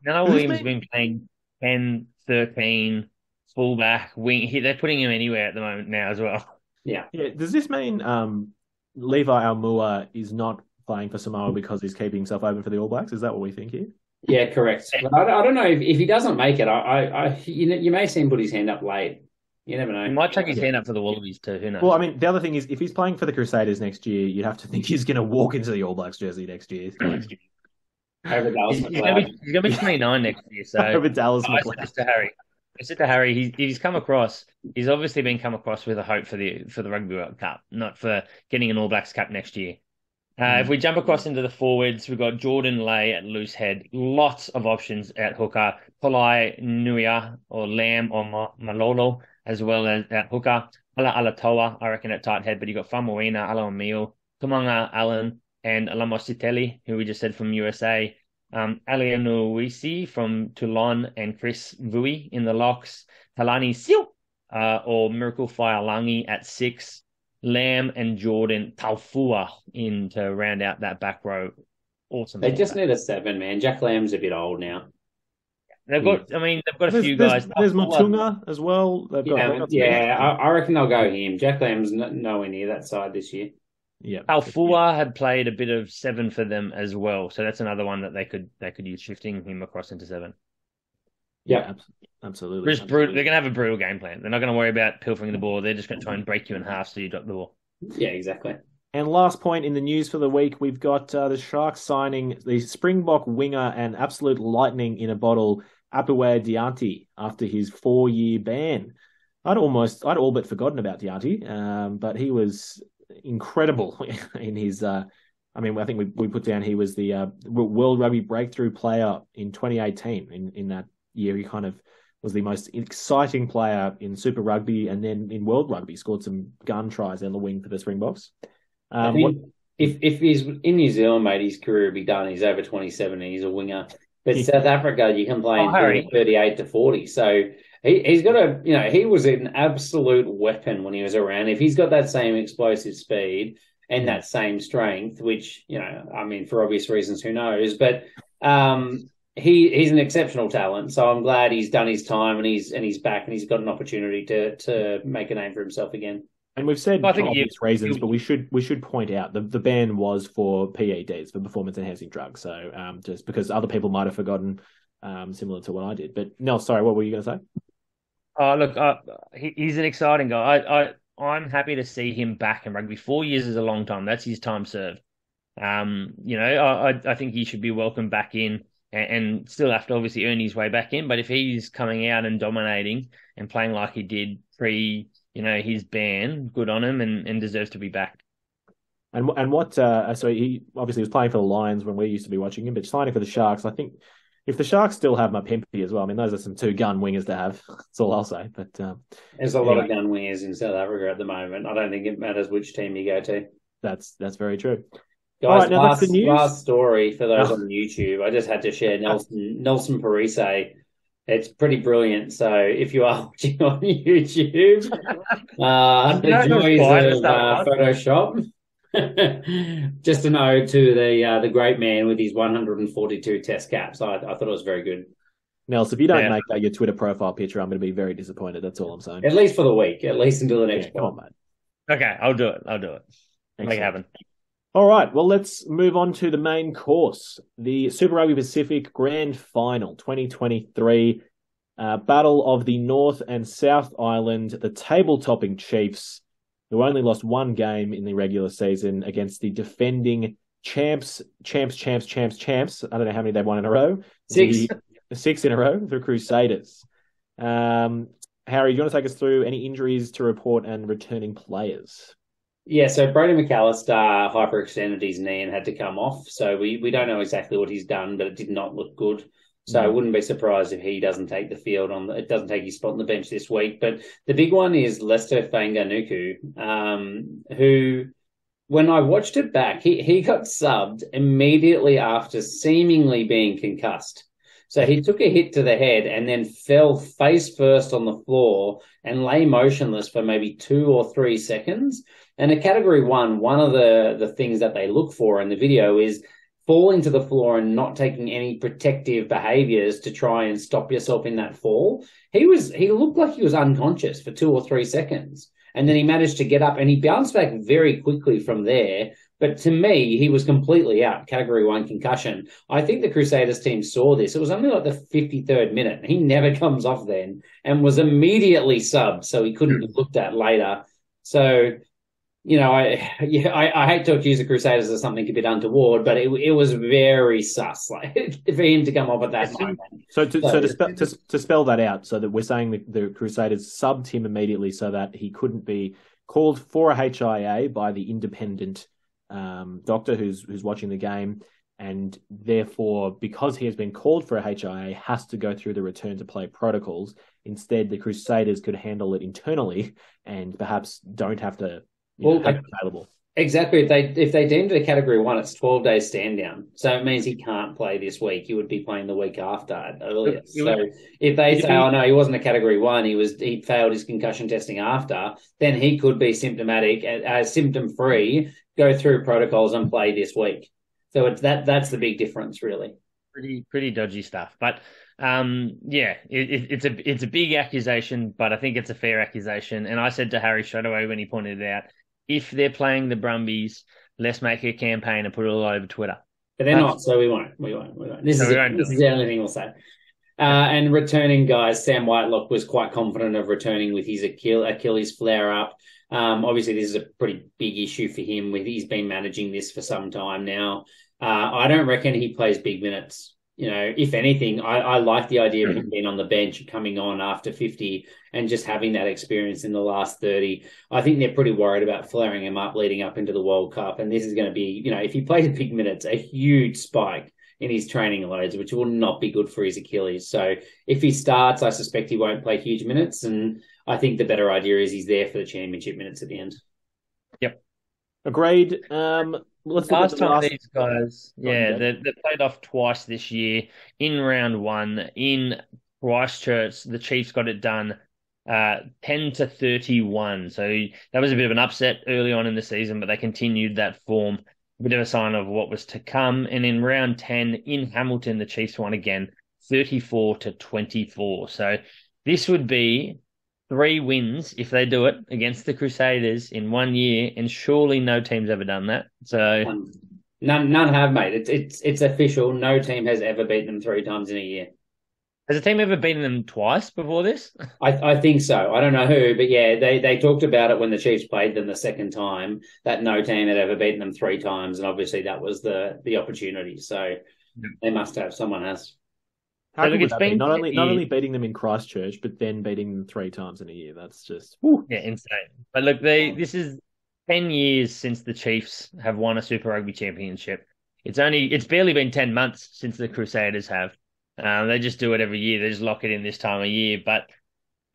Nanai Williams has been playing 10, 13, fullback, wing. They're putting him anywhere at the moment now as well. Yeah. Yeah. Does this mean Levi Amua is not playing for Samoa because he's keeping himself open for the All Blacks? Is that what we think here? Yeah, correct. I don't know if he doesn't make it. You may see him put his hand up late. You never know. He might take his hand up for the Wallabies too. Who knows? Well, I mean, the other thing is, if he's playing for the Crusaders next year, you'd have to think he's going to walk into the All Blacks jersey next year. Over Dallas McLeod. He's going to be 29 next year. So over Dallas McLeod. I said to Harry, he's come across. He's obviously been come across with a hope for the Rugby World Cup, not for getting an All Blacks Cup next year. If we jump across into the forwards, we've got Jordan Lay at loose head. Lots of options at hooker. Polai Nuia or Lamb or Malolo as well as at hooker. Ala Alatoa, I reckon, at tight head. But you've got Famuina, Ala O'Meal, Kumanga Allen, and Alamositeli, who we just said from USA. Alianuisi from Toulon and Chris Vui in the locks. Talani Siu or Miracle Fialangi at 6. Lamb and Jordan Taufua in to round out that back row. Awesome. They just need a 7, man. Jack Lamb's a bit old now. They've got, I mean, they've got a few guys. There's Matunga as well. They've got. Yeah, I reckon they'll go him. Jack Lamb's nowhere near that side this year. Yeah. Taufua had played a bit of 7 for them as well, so that's another one that they could use, shifting him across into 7. Yeah, absolutely. They're going to have a brutal game plan. They're not going to worry about pilfering the ball. They're just going to try and break you in half so you drop the ball. Yeah, exactly. And last point in the news for the week, we've got the Sharks signing the Springbok winger and absolute lightning in a bottle, Apu'e Dianti, after his 4-year ban. I'd all but forgotten about Dianti, but he was incredible in his. I think we put down he was the World Rugby Breakthrough Player in 2018 in that year. He kind of was the most exciting player in Super Rugby and then in World Rugby. Scored some gun tries down the wing for the Springboks. If he's in New Zealand, mate, his career will be done. He's over 27 and he's a winger. But South Africa, you can play in 38 to 40. So he's got he was an absolute weapon when he was around. If he's got that same explosive speed and that same strength, which, I mean, for obvious reasons, who knows? But He's an exceptional talent, so I'm glad he's done his time and he's back and he's got an opportunity to make a name for himself again. And we've said obvious reasons, but we should point out the ban was for PEDs, for performance enhancing drugs. So just because other people might have forgotten, similar to what I did. But no, sorry, what were you going to say? He's an exciting guy. I'm happy to see him back in rugby. 4 years is a long time. That's his time served. I think he should be welcomed back in. And still have to obviously earn his way back in. But if he's coming out and dominating and playing like he did pre, his ban, good on him and deserves to be back. And what, so he obviously was playing for the Lions when we used to be watching him, but signing for the Sharks, I think if the Sharks still have Mapimpi as well, I mean, those are some 2 gun wingers to have. That's all I'll say. But there's a lot of gun wingers in South Africa at the moment. I don't think it matters which team you go to. That's very true. Guys, right, last story for those on YouTube. I just had to share Nelson Parisse. It's pretty brilliant. So if you are watching on YouTube, the joys of Photoshop. Just an ode to the great man with his 142 test caps. I thought it was very good. Nelson, if you don't make that your Twitter profile picture, I'm going to be very disappointed. That's all I'm saying. At least for the week. At least until the next one. Come on, mate. Okay, I'll do it. Make it happen. All right, well, let's move on to the main course, the Super Rugby Pacific Grand Final 2023, Battle of the North and South Island, the table-topping Chiefs, who only lost 1 game in the regular season against the defending champs. I don't know how many they've won in a row. 6 in a row, the Crusaders. Harry, do you want to take us through any injuries to report and returning players? Yeah, so Brody McAllister hyperextended his knee and had to come off. So we don't know exactly what he's done, but it did not look good. So I wouldn't be surprised if he doesn't take the field it doesn't take his spot on the bench this week. But the big one is Leicester Fyingenuku, who, when I watched it back, he got subbed immediately after seemingly being concussed. So he took a hit to the head and then fell face first on the floor and lay motionless for maybe 2 or 3 seconds. And a category one of the things that they look for in the video is falling to the floor and not taking any protective behaviors to try and stop yourself in that fall. He looked like he was unconscious for 2 or 3 seconds. And then he managed to get up and he bounced back very quickly from there. But to me, he was completely out, category one concussion. I think the Crusaders team saw this. It was only like the 53rd minute. He never comes off then and was immediately subbed, so he couldn't be looked at later. So, you know, I hate to accuse the Crusaders of something a bit untoward, but it was very sus, like, for him to come off at that moment. So to spell that out, so that we're saying the Crusaders subbed him immediately so that he couldn't be called for a HIA by the independent doctor who's watching the game, and therefore, because he has been called for a HIA, has to go through the return to play protocols. Instead, the Crusaders could handle it internally and perhaps don't have to. Available. Exactly. If they deemed it a category one, it's 12 days stand down. So it means he can't play this week. He would be playing the week after at earliest. So if they say, oh no, he wasn't a category one, he failed his concussion testing after, then he could be symptomatic, symptom free, go through protocols and play this week. So it's that's the big difference, really. Pretty dodgy stuff, but it's a big accusation, but I think it's a fair accusation. And I said to Harry straight away when he pointed it out, if they're playing the Brumbies, let's make a campaign and put it all over Twitter. But they're not, so we won't. This is the only thing we'll say. And returning guys, Sam Whitelock was quite confident of returning with his Achilles flare-up. Obviously, this is a pretty big issue for him. He's been managing this for some time now. I don't reckon he plays big minutes. You know, if anything, I like the idea of him being on the bench, coming on after 50 and just having that experience in the last 30. I think they're pretty worried about flaring him up leading up into the World Cup. And this is going to be, you know, if he plays big minutes, a huge spike in his training loads, which will not be good for his Achilles. So if he starts, I suspect he won't play huge minutes. And I think the better idea is he's there for the championship minutes at the end. Yep. Agreed. Last time these guys, they played off twice this year in round one in Christchurch. The Chiefs got it done 10-31. So that was a bit of an upset early on in the season, but they continued that form, a bit of a sign of what was to come. And in round 10 in Hamilton, the Chiefs won again 34-24. So this would be 3 wins if they do it against the Crusaders in 1 year, and surely no team's ever done that. So none have, mate. It's official. No team has ever beaten them 3 times in a year. Has a team ever beaten them twice before this? I think so. I don't know who, but yeah, they talked about it when the Chiefs played them the second time, that no team had ever beaten them 3 times, and obviously that was the opportunity. So they must have someone else. How so it's been not only beating them in Christchurch, but then beating them 3 times in a year. That's just insane. But look, this is 10 years since the Chiefs have won a Super Rugby Championship. It's barely been 10 months since the Crusaders have. They just do it every year. They just lock it in this time of year. But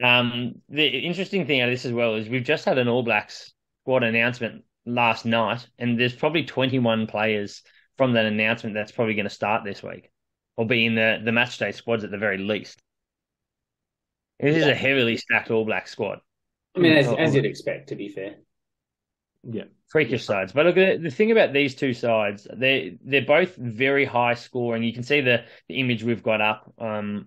the interesting thing out of this as well is we've just had an All Blacks squad announcement last night, and there's probably 21 players from that announcement that's probably going to start this week, or be in the match day squads at the very least. This is a heavily stacked All Black squad. I mean, as you'd expect, to be fair. Yeah. Freakish sides. But look, the thing about these two sides, they're both very high scoring. You can see the image we've got up on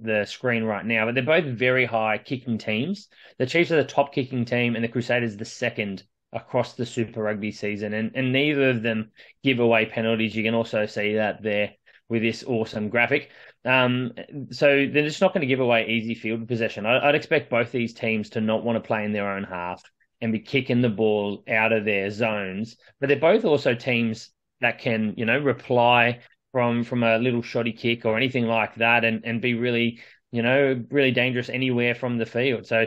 the screen right now, but they're both very high kicking teams. The Chiefs are the top kicking team and the Crusaders the second across the Super Rugby season. And neither of them give away penalties. You can also see that there with this awesome graphic. So they're just not going to give away easy field possession. I'd expect both these teams to not want to play in their own half and be kicking the ball out of their zones. But they're both also teams that can, you know, reply from a little shoddy kick or anything like that and be really, you know, really dangerous anywhere from the field. So,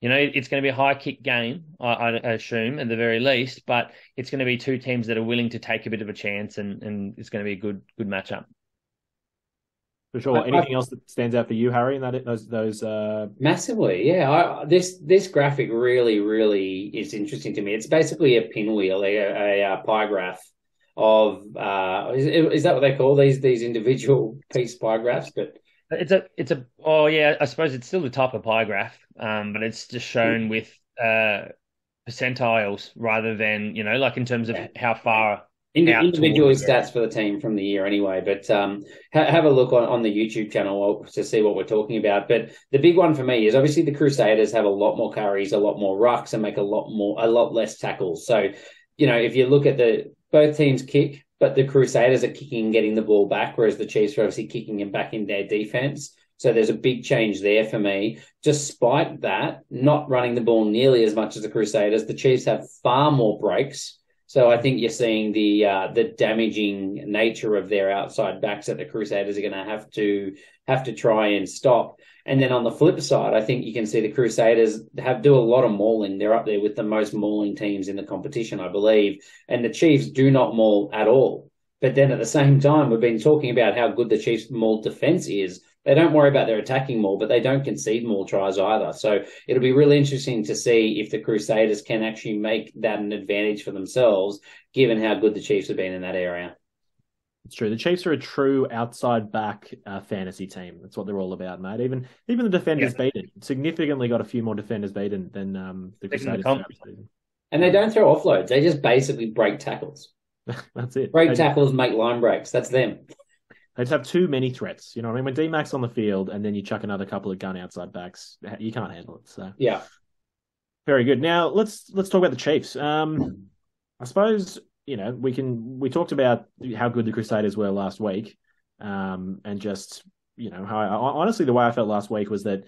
you know, it's going to be a high kick game, I assume, at the very least, but it's going to be two teams that are willing to take a bit of a chance and it's going to be a good matchup. For sure. Anything else that stands out for you, Harry? And that those massively, yeah. This graphic really, really is interesting to me. It's basically a pinwheel, a pie graph of is that what they call these individual piece pie graphs? But it's a oh yeah, I suppose it's still the type of pie graph, but it's just shown with percentiles rather than, you know, like in terms of how far. Individual stats for the team from the year anyway, but have a look on the YouTube channel to see what we're talking about. But the big one for me is obviously the Crusaders have a lot more carries, a lot more rucks, and make a lot less tackles. So, you know, if you look at both teams kick, but the Crusaders are kicking and getting the ball back, whereas the Chiefs are obviously kicking and back in their defense. So there's a big change there for me. Despite that, not running the ball nearly as much as the Crusaders, the Chiefs have far more breaks. So I think you're seeing the damaging nature of their outside backs that the Crusaders are going to have to try and stop. And then on the flip side, I think you can see the Crusaders do a lot of mauling. They're up there with the most mauling teams in the competition, I believe. And the Chiefs do not maul at all. But then at the same time, we've been talking about how good the Chiefs' maul defense is. They don't worry about their attacking maul, but they don't concede maul tries either. So it'll be really interesting to see if the Crusaders can actually make that an advantage for themselves, given how good the Chiefs have been in that area. It's true. The Chiefs are a true outside back fantasy team. That's what they're all about, mate. Even the defenders beaten. Significantly got a few more defenders beaten than the Crusaders. And they don't throw offloads. They just basically break tackles. That's it. Break tackles, make line breaks. That's them. They just have too many threats. You know what I mean? When D-Mac's on the field and then you chuck another couple of gun outside backs, you can't handle it. So yeah. Very good. Now let's talk about the Chiefs. I suppose, you know, we talked about how good the Crusaders were last week. And just, you know, honestly the way I felt last week was that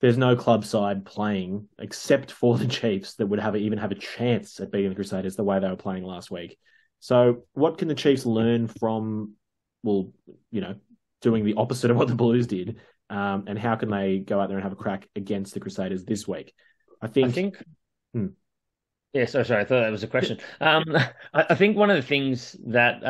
there's no club side playing except for the Chiefs that would even have a chance at beating the Crusaders the way they were playing last week. So what can the Chiefs learn from doing the opposite of what the Blues did, and how can they go out there and have a crack against the Crusaders this week? I thought that was a question. I think one of the things that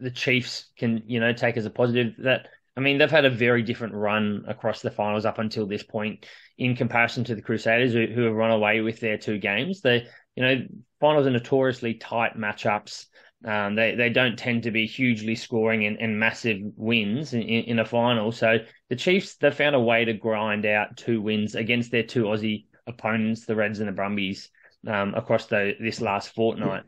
the Chiefs can, you know, take as a positive that, I mean, they've had a very different run across the finals up until this point in comparison to the Crusaders who have run away with their two games. They, you know, finals are notoriously tight matchups. They don't tend to be hugely scoring and massive wins in a final. So the Chiefs, they found a way to grind out two wins against their two Aussie opponents, the Reds and the Brumbies, across this last fortnight.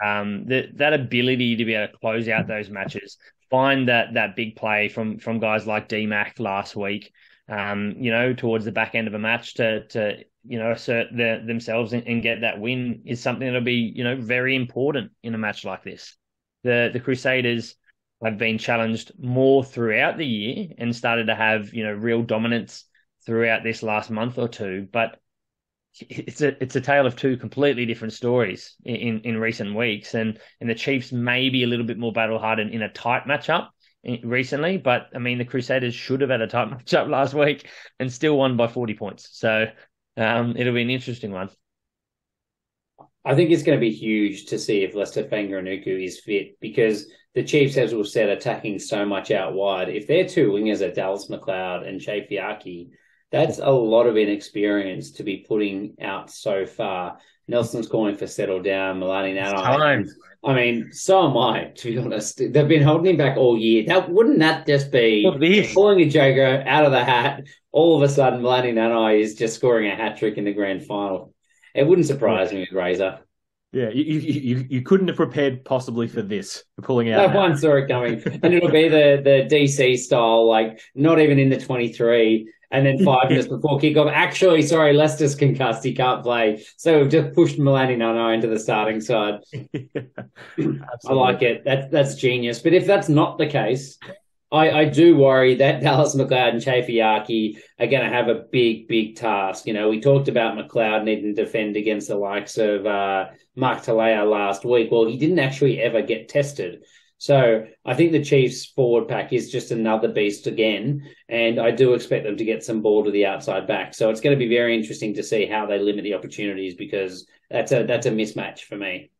That ability to be able to close out those matches, find that big play from guys like D-Mac last week, you know, towards the back end of a match to you know, assert themselves and get that win is something that'll be, you know, very important in a match like this. The Crusaders have been challenged more throughout the year and started to have, you know, real dominance throughout this last month or two. But it's a tale of two completely different stories in recent weeks. And the Chiefs may be a little bit more battle-hardened in a tight matchup recently, but I mean, the Crusaders should have had a tight matchup last week and still won by 40 points. So it'll be an interesting one. I think it's going to be huge to see if Leicester Fyingenuku is fit, because the Chiefs, as we've said, attacking so much out wide. If their two wingers are Dallas McLeod and Peter Aki, that's a lot of inexperience to be putting out so far. Nelson's calling for settle down, Milani Nana. I mean, so am I, to be honest. They've been holding him back all year. Wouldn't that just be pulling a joker out of the hat? All of a sudden, Milani Nana is just scoring a hat-trick in the grand final. It wouldn't surprise me with Razor. Yeah, you couldn't have prepared possibly for this, pulling out. No one saw it coming. And it'll be the DC style, like not even in the 23, and then 5 minutes before kickoff, actually, sorry, Leicester's concussed, he can't play. So we've just pushed Milani Nana into the starting side. Yeah, I like it. That's genius. But if that's not the case, I do worry that Dallas McLeod and Peter Aki are going to have a big, big task. You know, we talked about McLeod needing to defend against the likes of Mark Talaya last week. Well, he didn't actually ever get tested. So I think the Chiefs' forward pack is just another beast again, and I do expect them to get some ball to the outside back. So it's going to be very interesting to see how they limit the opportunities, because that's a mismatch for me.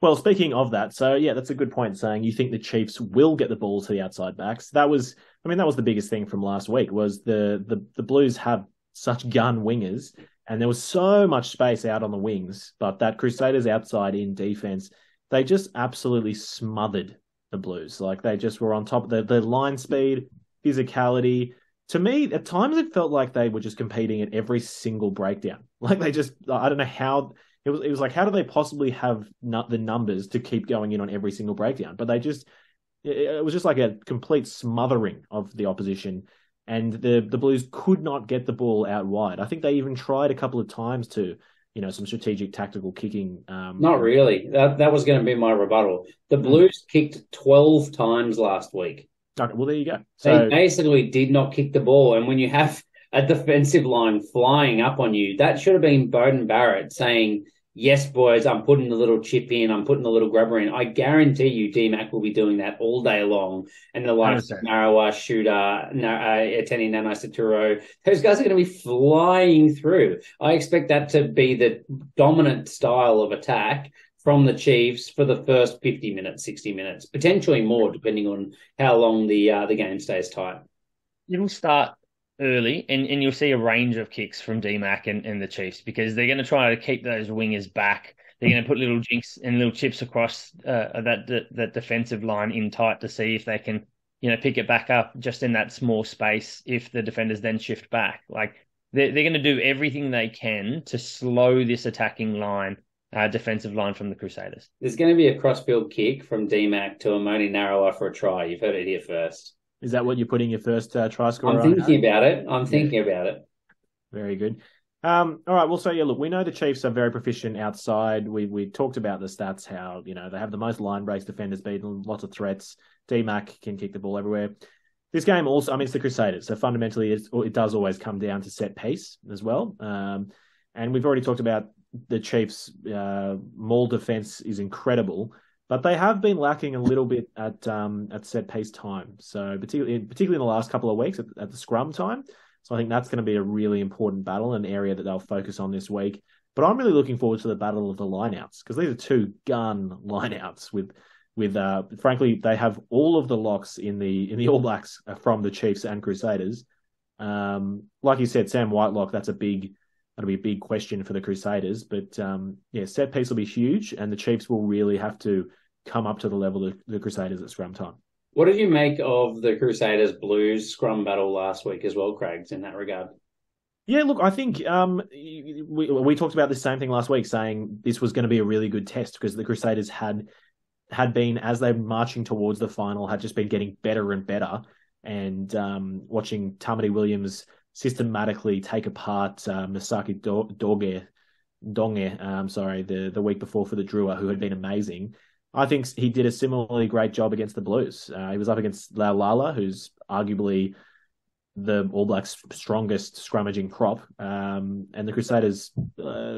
Well, speaking of that, so yeah, that's a good point, saying you think the Chiefs will get the ball to the outside backs. That was the biggest thing from last week, was the Blues have such gun wingers and there was so much space out on the wings, but that Crusaders outside in defense they just absolutely smothered the Blues. Like, they just were on top of their line speed, physicality. To me, at times it felt like they were just competing at every single breakdown. Like, they just, I don't know how, it was like, how do they possibly have the numbers to keep going in on every single breakdown? But they just, it was just like a complete smothering of the opposition, and the Blues could not get the ball out wide. I think they even tried a couple of times to, you know, some strategic tactical kicking. Not really. That was going to be my rebuttal. The Blues kicked 12 times last week. Okay, well, there you go. So, they basically did not kick the ball. And when you have a defensive line flying up on you, that should have been Bowden Barrett saying, yes, boys, I'm putting a little chip in, I'm putting a little grubber in. I guarantee you D-Mac will be doing that all day long. And the likes of Narawa, Shooter, Eteni Nanai Saturo, those guys are going to be flying through. I expect that to be the dominant style of attack from the Chiefs for the first 50 minutes, 60 minutes, potentially more, depending on how long the game stays tight. It'll start early, and you'll see a range of kicks from D-Mac and the Chiefs, because they're going to try to keep those wingers back. They're going to put little jinks and little chips across that defensive line in tight to see if they can, you know, pick it back up just in that small space if the defenders then shift back. Like, they're going to do everything they can to slow this attacking line, defensive line from the Crusaders. There's going to be a crossfield kick from D-Mac to Amoni Narawa for a try. You've heard it here first. Is that what you're putting your first try scorer on? I'm thinking about it. Very good. All right. Well, so, yeah, look, we know the Chiefs are very proficient outside. We talked about the stats, how, you know, they have the most line breaks, defenders beaten, lots of threats. D-Mac can kick the ball everywhere. This game also, I mean, it's the Crusaders, so fundamentally it does always come down to set piece as well. And we've already talked about the Chiefs' maul defense is incredible, but they have been lacking a little bit at set piece time. So particularly in the last couple of weeks at the scrum time. So I think that's going to be a really important battle, an area that they'll focus on this week. But I'm really looking forward to the battle of the lineouts, because these are two gun lineouts with frankly, they have all of the locks in the All Blacks from the Chiefs and Crusaders. Like you said, Sam Whitelock, that'll be a big question for the Crusaders. But, yeah, set piece will be huge, and the Chiefs will really have to come up to the level of the Crusaders at scrum time. What did you make of the Crusaders Blues scrum battle last week as well, Craigs, in that regard? Yeah, look, I think we talked about the same thing last week, saying this was going to be a really good test, because the Crusaders had been, as they were marching towards the final, had just been getting better and better. And watching Tammany Williams systematically take apart Masaki Donge, the week before for the Drua, who had been amazing. I think he did a similarly great job against the Blues. He was up against Laulala, who's arguably the All Blacks' strongest scrummaging prop, and the Crusaders'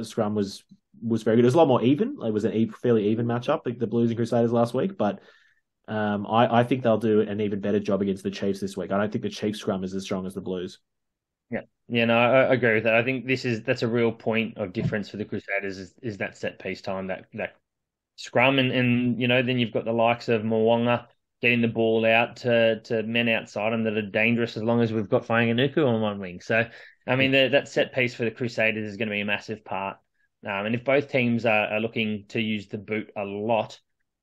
scrum was very good. It was a lot more even. It was a fairly even matchup, like the Blues and Crusaders last week, but I think they'll do an even better job against the Chiefs this week. I don't think the Chiefs' scrum is as strong as the Blues. Yeah, no, I agree with that. I think that's a real point of difference for the Crusaders is that set piece time, that scrum, and you know, then you've got the likes of Mwanga getting the ball out to men outside them that are dangerous, as long as we've got Fyingenuku on one wing. So, I mean, that set piece for the Crusaders is going to be a massive part. And if both teams are looking to use the boot a lot,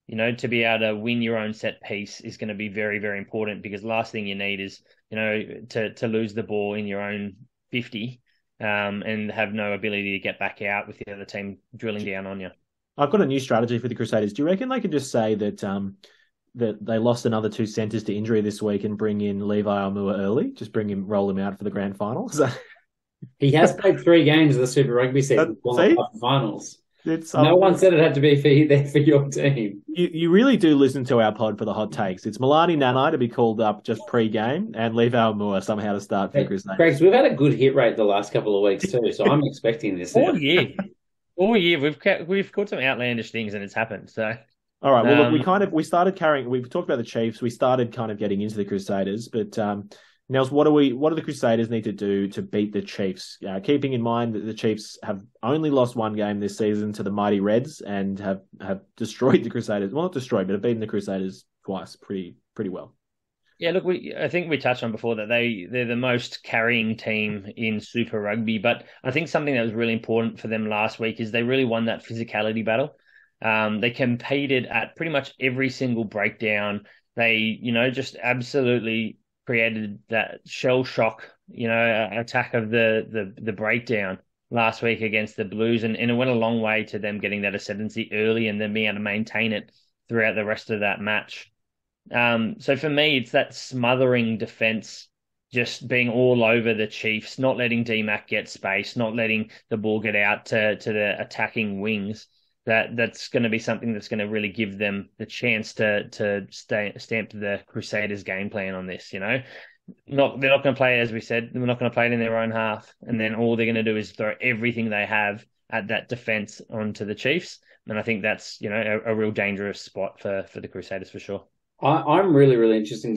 you know, to be able to win your own set piece is going to be very, very important, because the last thing you need is, you know, to lose the ball in your own 50 and have no ability to get back out with the other team drilling down on you. I've got a new strategy for the Crusaders. Do you reckon they can just say that they lost another two centres to injury this week and bring in Levi Amua early? Just roll him out for the grand final? He has played 3 games of the Super Rugby season for the finals. No one said it had to be for your team. You really do listen to our pod for the hot takes. It's Malachi Nanai to be called up just pre-game, and Levi Amua somehow to start for Crusaders. Greg, we've had a good hit rate the last couple of weeks too, so I'm expecting this. All year we've caught some outlandish things, and it's happened. So all right, well, look, we've talked about the Chiefs. We started kind of getting into the Crusaders, but Nels, what do the Crusaders need to do to beat the Chiefs? Keeping in mind that the Chiefs have only lost one game this season to the Mighty Reds, and have destroyed the Crusaders. Well, not destroyed, but have beaten the Crusaders twice pretty well. Yeah, look, I think we touched on before that they're the most carrying team in Super Rugby, but I think something that was really important for them last week is they really won that physicality battle. They competed at pretty much every single breakdown. They, you know, just absolutely created that shell shock, you know, attack of the breakdown last week against the Blues, and it went a long way to them getting that ascendancy early and then being able to maintain it throughout the rest of that match. So for me, it's that smothering defense, just being all over the Chiefs, not letting DMAC get space, not letting the ball get out to the attacking wings. That's going to be something that's going to really give them the chance to stamp the Crusaders' game plan on this. You know, they're not going to play, as we said, they're not going to play it in their own half, and then all they're going to do is throw everything they have at that defense onto the Chiefs. And I think that's, you know, a real dangerous spot for the Crusaders for sure. I'm really, really interested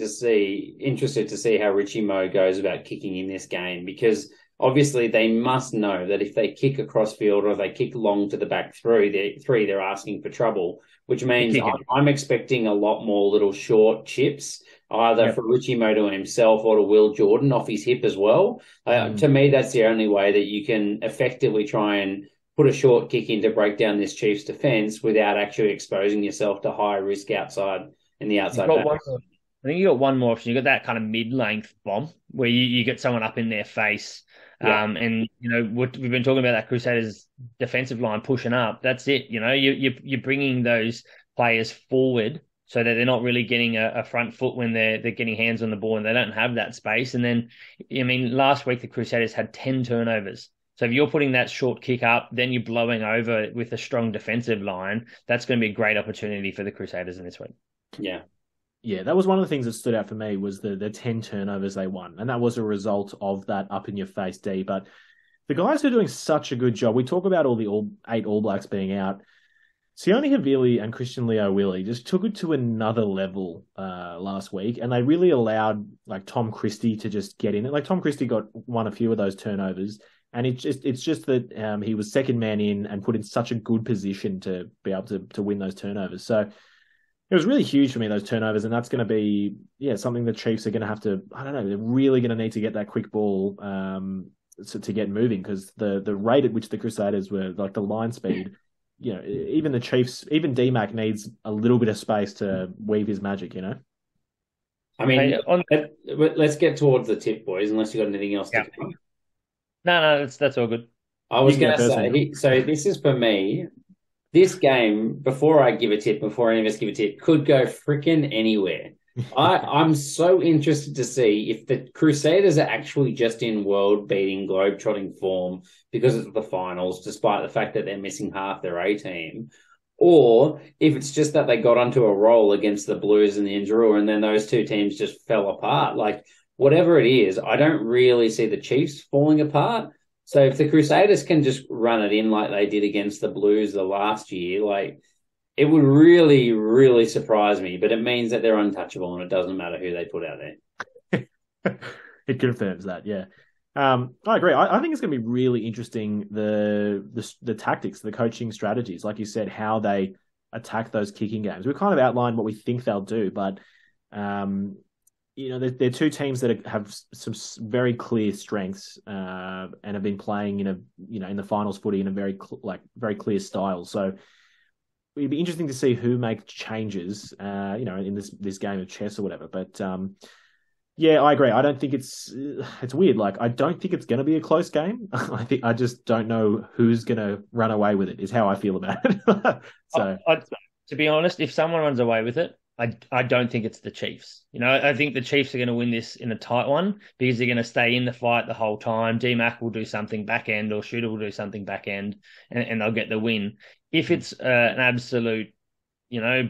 to see how Richie Moe goes about kicking in this game, because obviously they must know that if they kick across field or they kick long to the back three, they're asking for trouble, which means I'm expecting a lot more little short chips, either for Richie Moe to himself or to Will Jordan off his hip as well. To me, that's the only way that you can effectively try and put a short kick in to break down this Chiefs defence without actually exposing yourself to high risk outside. In the outside back. I think you got one more option. You got that kind of mid-length bomb where you get someone up in their face. Yeah. And, you know, we've been talking about that Crusaders defensive line pushing up. That's it. You know, you're bringing those players forward so that they're not really getting a front foot when they're getting hands on the ball and they don't have that space. And then, I mean, last week the Crusaders had 10 turnovers. So if you're putting that short kick up, then you're blowing over with a strong defensive line. That's going to be a great opportunity for the Crusaders in this week. Yeah, that was one of the things that stood out for me was the 10 turnovers they won, and that was a result of that up-in-your-face D. But the guys who are doing such a good job, we talk about all the eight All Blacks being out. Sione Havili and Christian Leo Willie just took it to another level last week, and they really allowed like Tom Christie to just get in it. Like Tom Christie won a few of those turnovers, and it's just that he was second man in and put in such a good position to be able to win those turnovers. So it was really huge for me, those turnovers, and that's going to be, something the Chiefs are going to have to, they're really going to need to get that quick ball to get moving, because the rate at which the Crusaders were, like the line speed, even the Chiefs, even DMAC needs a little bit of space to weave his magic, I mean, let's get towards the tip, boys, unless you've got anything else to do. No, that's all good. I was going to say, so this is for me. This game, before any of us give a tip, could go frickin' anywhere. I'm so interested to see if the Crusaders are actually just in world-beating, globe-trotting form because of the finals, despite the fact that they're missing half their A team, or if it's just that they got onto a roll against the Blues and the Ingeroa, and then those two teams just fell apart. Like, whatever it is, I don't really see the Chiefs falling apart. So if the Crusaders can just run it in like they did against the Blues the last year, like it would really, really surprise me. But it means that they're untouchable, and it doesn't matter who they put out there. It confirms that, yeah. I agree. I think it's going to be really interesting, the tactics, the coaching strategies, like you said, how they attack those kicking games. We've kind of outlined what we think they'll do, but they're two teams that have some very clear strengths and have been playing in the finals footy in a very clear style. So it'd be interesting to see who makes changes, in this game of chess or whatever. But I agree. I don't think it's weird. Like, I don't think it's going to be a close game. I just don't know who's going to run away with it. Is how I feel about it. So to be honest, if someone runs away with it, I don't think it's the Chiefs. I think the Chiefs are going to win this in a tight one because they're going to stay in the fight the whole time. DMAC will do something back end, or Shooter will do something back end, and they'll get the win. If it's an absolute,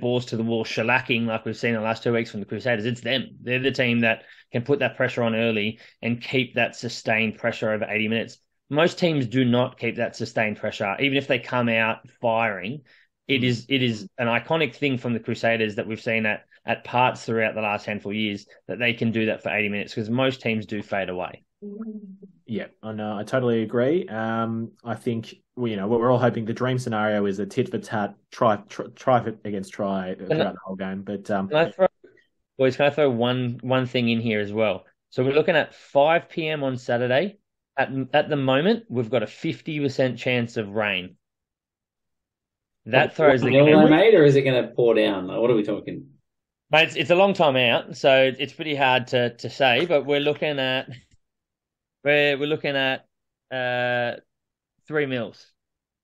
balls to the wall shellacking like we've seen the last 2 weeks from the Crusaders, it's them. They're the team that can put that pressure on early and keep that sustained pressure over 80 minutes. Most teams do not keep that sustained pressure, even if they come out firing. It is an iconic thing from the Crusaders that we've seen at parts throughout the last handful of years, that they can do that for 80 minutes, because most teams do fade away. Yeah, I know. I totally agree. I think what we're all hoping, the dream scenario is a tit for tat, try against try throughout the whole game. But can I throw one thing in here as well? So we're looking at 5 p.m. on Saturday. At the moment, we've got a 50% chance of rain. That throws the camera. Mate, or is it going to pour down? Like, what are we talking? But it's a long time out, so it's pretty hard to say. But we're looking at $3 million.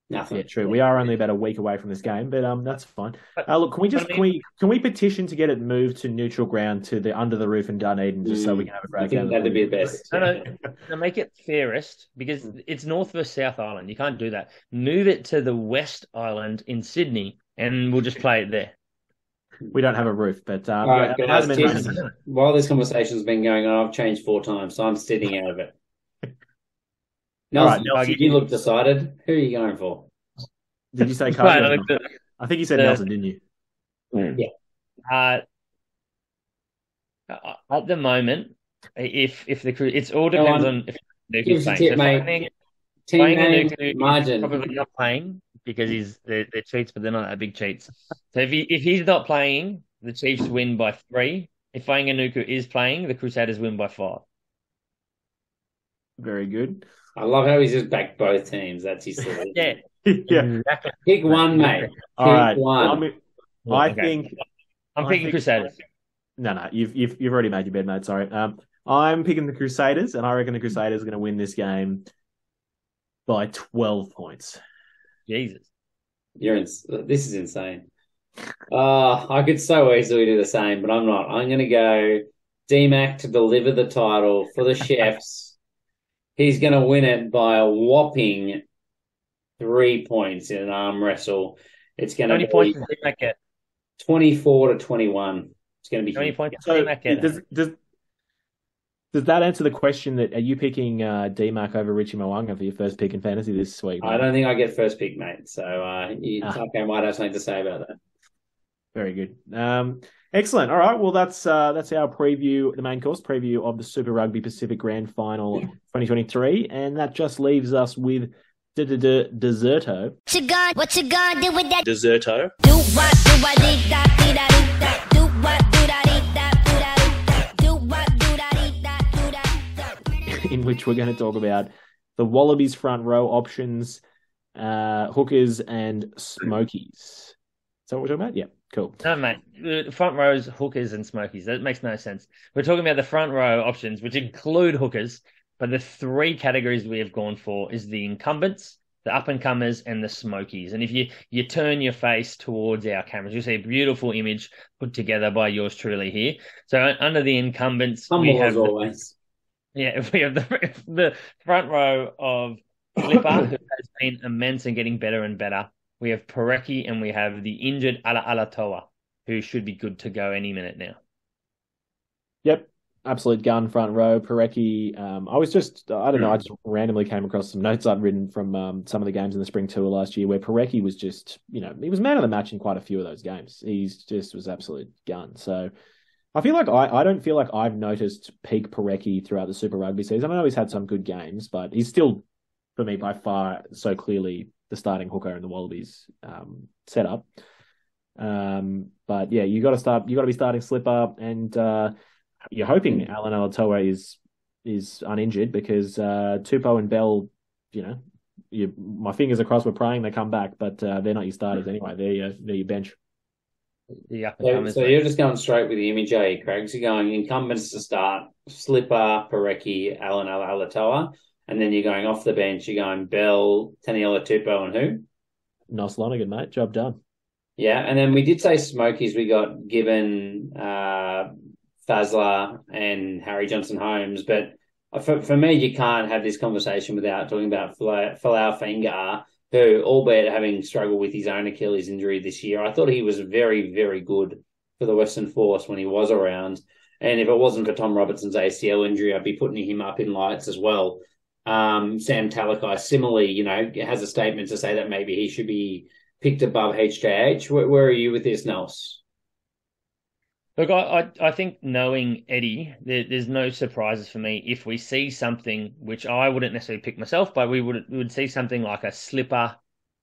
Nothing. Yeah, true. We are only about a week away from this game, but that's fine. Look, can we petition to get it moved to neutral ground to the under the roof in Dunedin, just so we can have a break? That'd be the best. No, make it fairest because it's North versus South Island. You can't do that. Move it to the West Island in Sydney, and we'll just play it there. We don't have a roof, but right, while this conversation's been going on, I've changed 4 times, so I'm sitting out of it. Nelson, right, you look decided. Who are you going for? Did you say Cargie? I think you said Nelson, didn't you? Yeah. At the moment, if the crew, it's all depends on if Nuku's playing. Tip, so mate. Team name, margin. Probably not playing because they're cheats, but they're not that big cheats. So if he's not playing, the Chiefs win by 3. If Fyingenuku is playing, the Crusaders win by 5. Very good. I love how he's just backed both teams. That's his solution. Yeah. Pick one, mate. Pick one. I'm picking Crusaders. No. You've already made your bed, mate. Sorry. I'm picking the Crusaders, and I reckon the Crusaders are going to win this game by 12 points. Jesus. This is insane. I could so easily do the same, but I'm not. I'm going to go D-Mac to deliver the title for the Chefs. He's going to win it by a whopping 3 points in an arm wrestle. It's going to be 24-21. It's going to be 20 points. So does that answer the question that are you picking D-Mark over Richie Mwanga for your first pick in fantasy this week? Mate? I don't think I get first pick, mate. So I might have something to say about that. Very good. Excellent. All right. Well, that's our preview, the main course preview of the Super Rugby Pacific Grand Final 2023, and that just leaves us with Deserto. What you gonna do with that Deserto? In which we're going to talk about the Wallabies front row options, hookers and smokies. Is that what we're talking about? Yeah, cool. No, mate. Front rows, hookers, and smokies. That makes no sense. We're talking about the front row options, which include hookers, but the 3 categories we have gone for is the incumbents, the up-and-comers, and the smokies. And if you turn your face towards our cameras, you'll see a beautiful image put together by yours truly here. So under the incumbents, we have the front row of Flipper, who has been immense and getting better and better. We have Pareki and we have the injured Alatoa, who should be good to go any minute now. Yep, absolute gun front row. Pareki, I just randomly came across some notes I'd written from some of the games in the spring tour last year where Pareki was just, he was man of the match in quite a few of those games. He just was absolute gun. So I feel like I don't feel like I've noticed peak Pareki throughout the Super Rugby season. I know he's had some good games, but he's still, for me, by far so clearly the starting hooker in the Wallabies setup. But yeah, you gotta be starting Slipper, and you're hoping Alan Alatoa is uninjured because Tupou and Bell, my fingers are crossed, we're praying they come back, but they're not your starters anyway. They're your bench. So you're just going straight with the image, eh, Craig? So you're going incumbents to start, Slipper, Pareki, Alan Alatoa. And then you're going off the bench, you're going Bell, Taniela Tupou, and who? Nos Lonergan, mate. Job done. Yeah, and then we did say smokies. We got Gibbon, Fazla, and Harry Johnson-Holmes. But for me, you can't have this conversation without talking about Falau Fainga, who, albeit having struggled with his own Achilles injury this year, I thought he was very, very good for the Western Force when he was around. And if it wasn't for Tom Robertson's ACL injury, I'd be putting him up in lights as well. Sam Talakai, similarly, has a statement to say that maybe he should be picked above HJH. Where are you with this, Nels? Look, I think knowing Eddie, there's no surprises for me. If we see something, which I wouldn't necessarily pick myself, but we would see something like a Slipper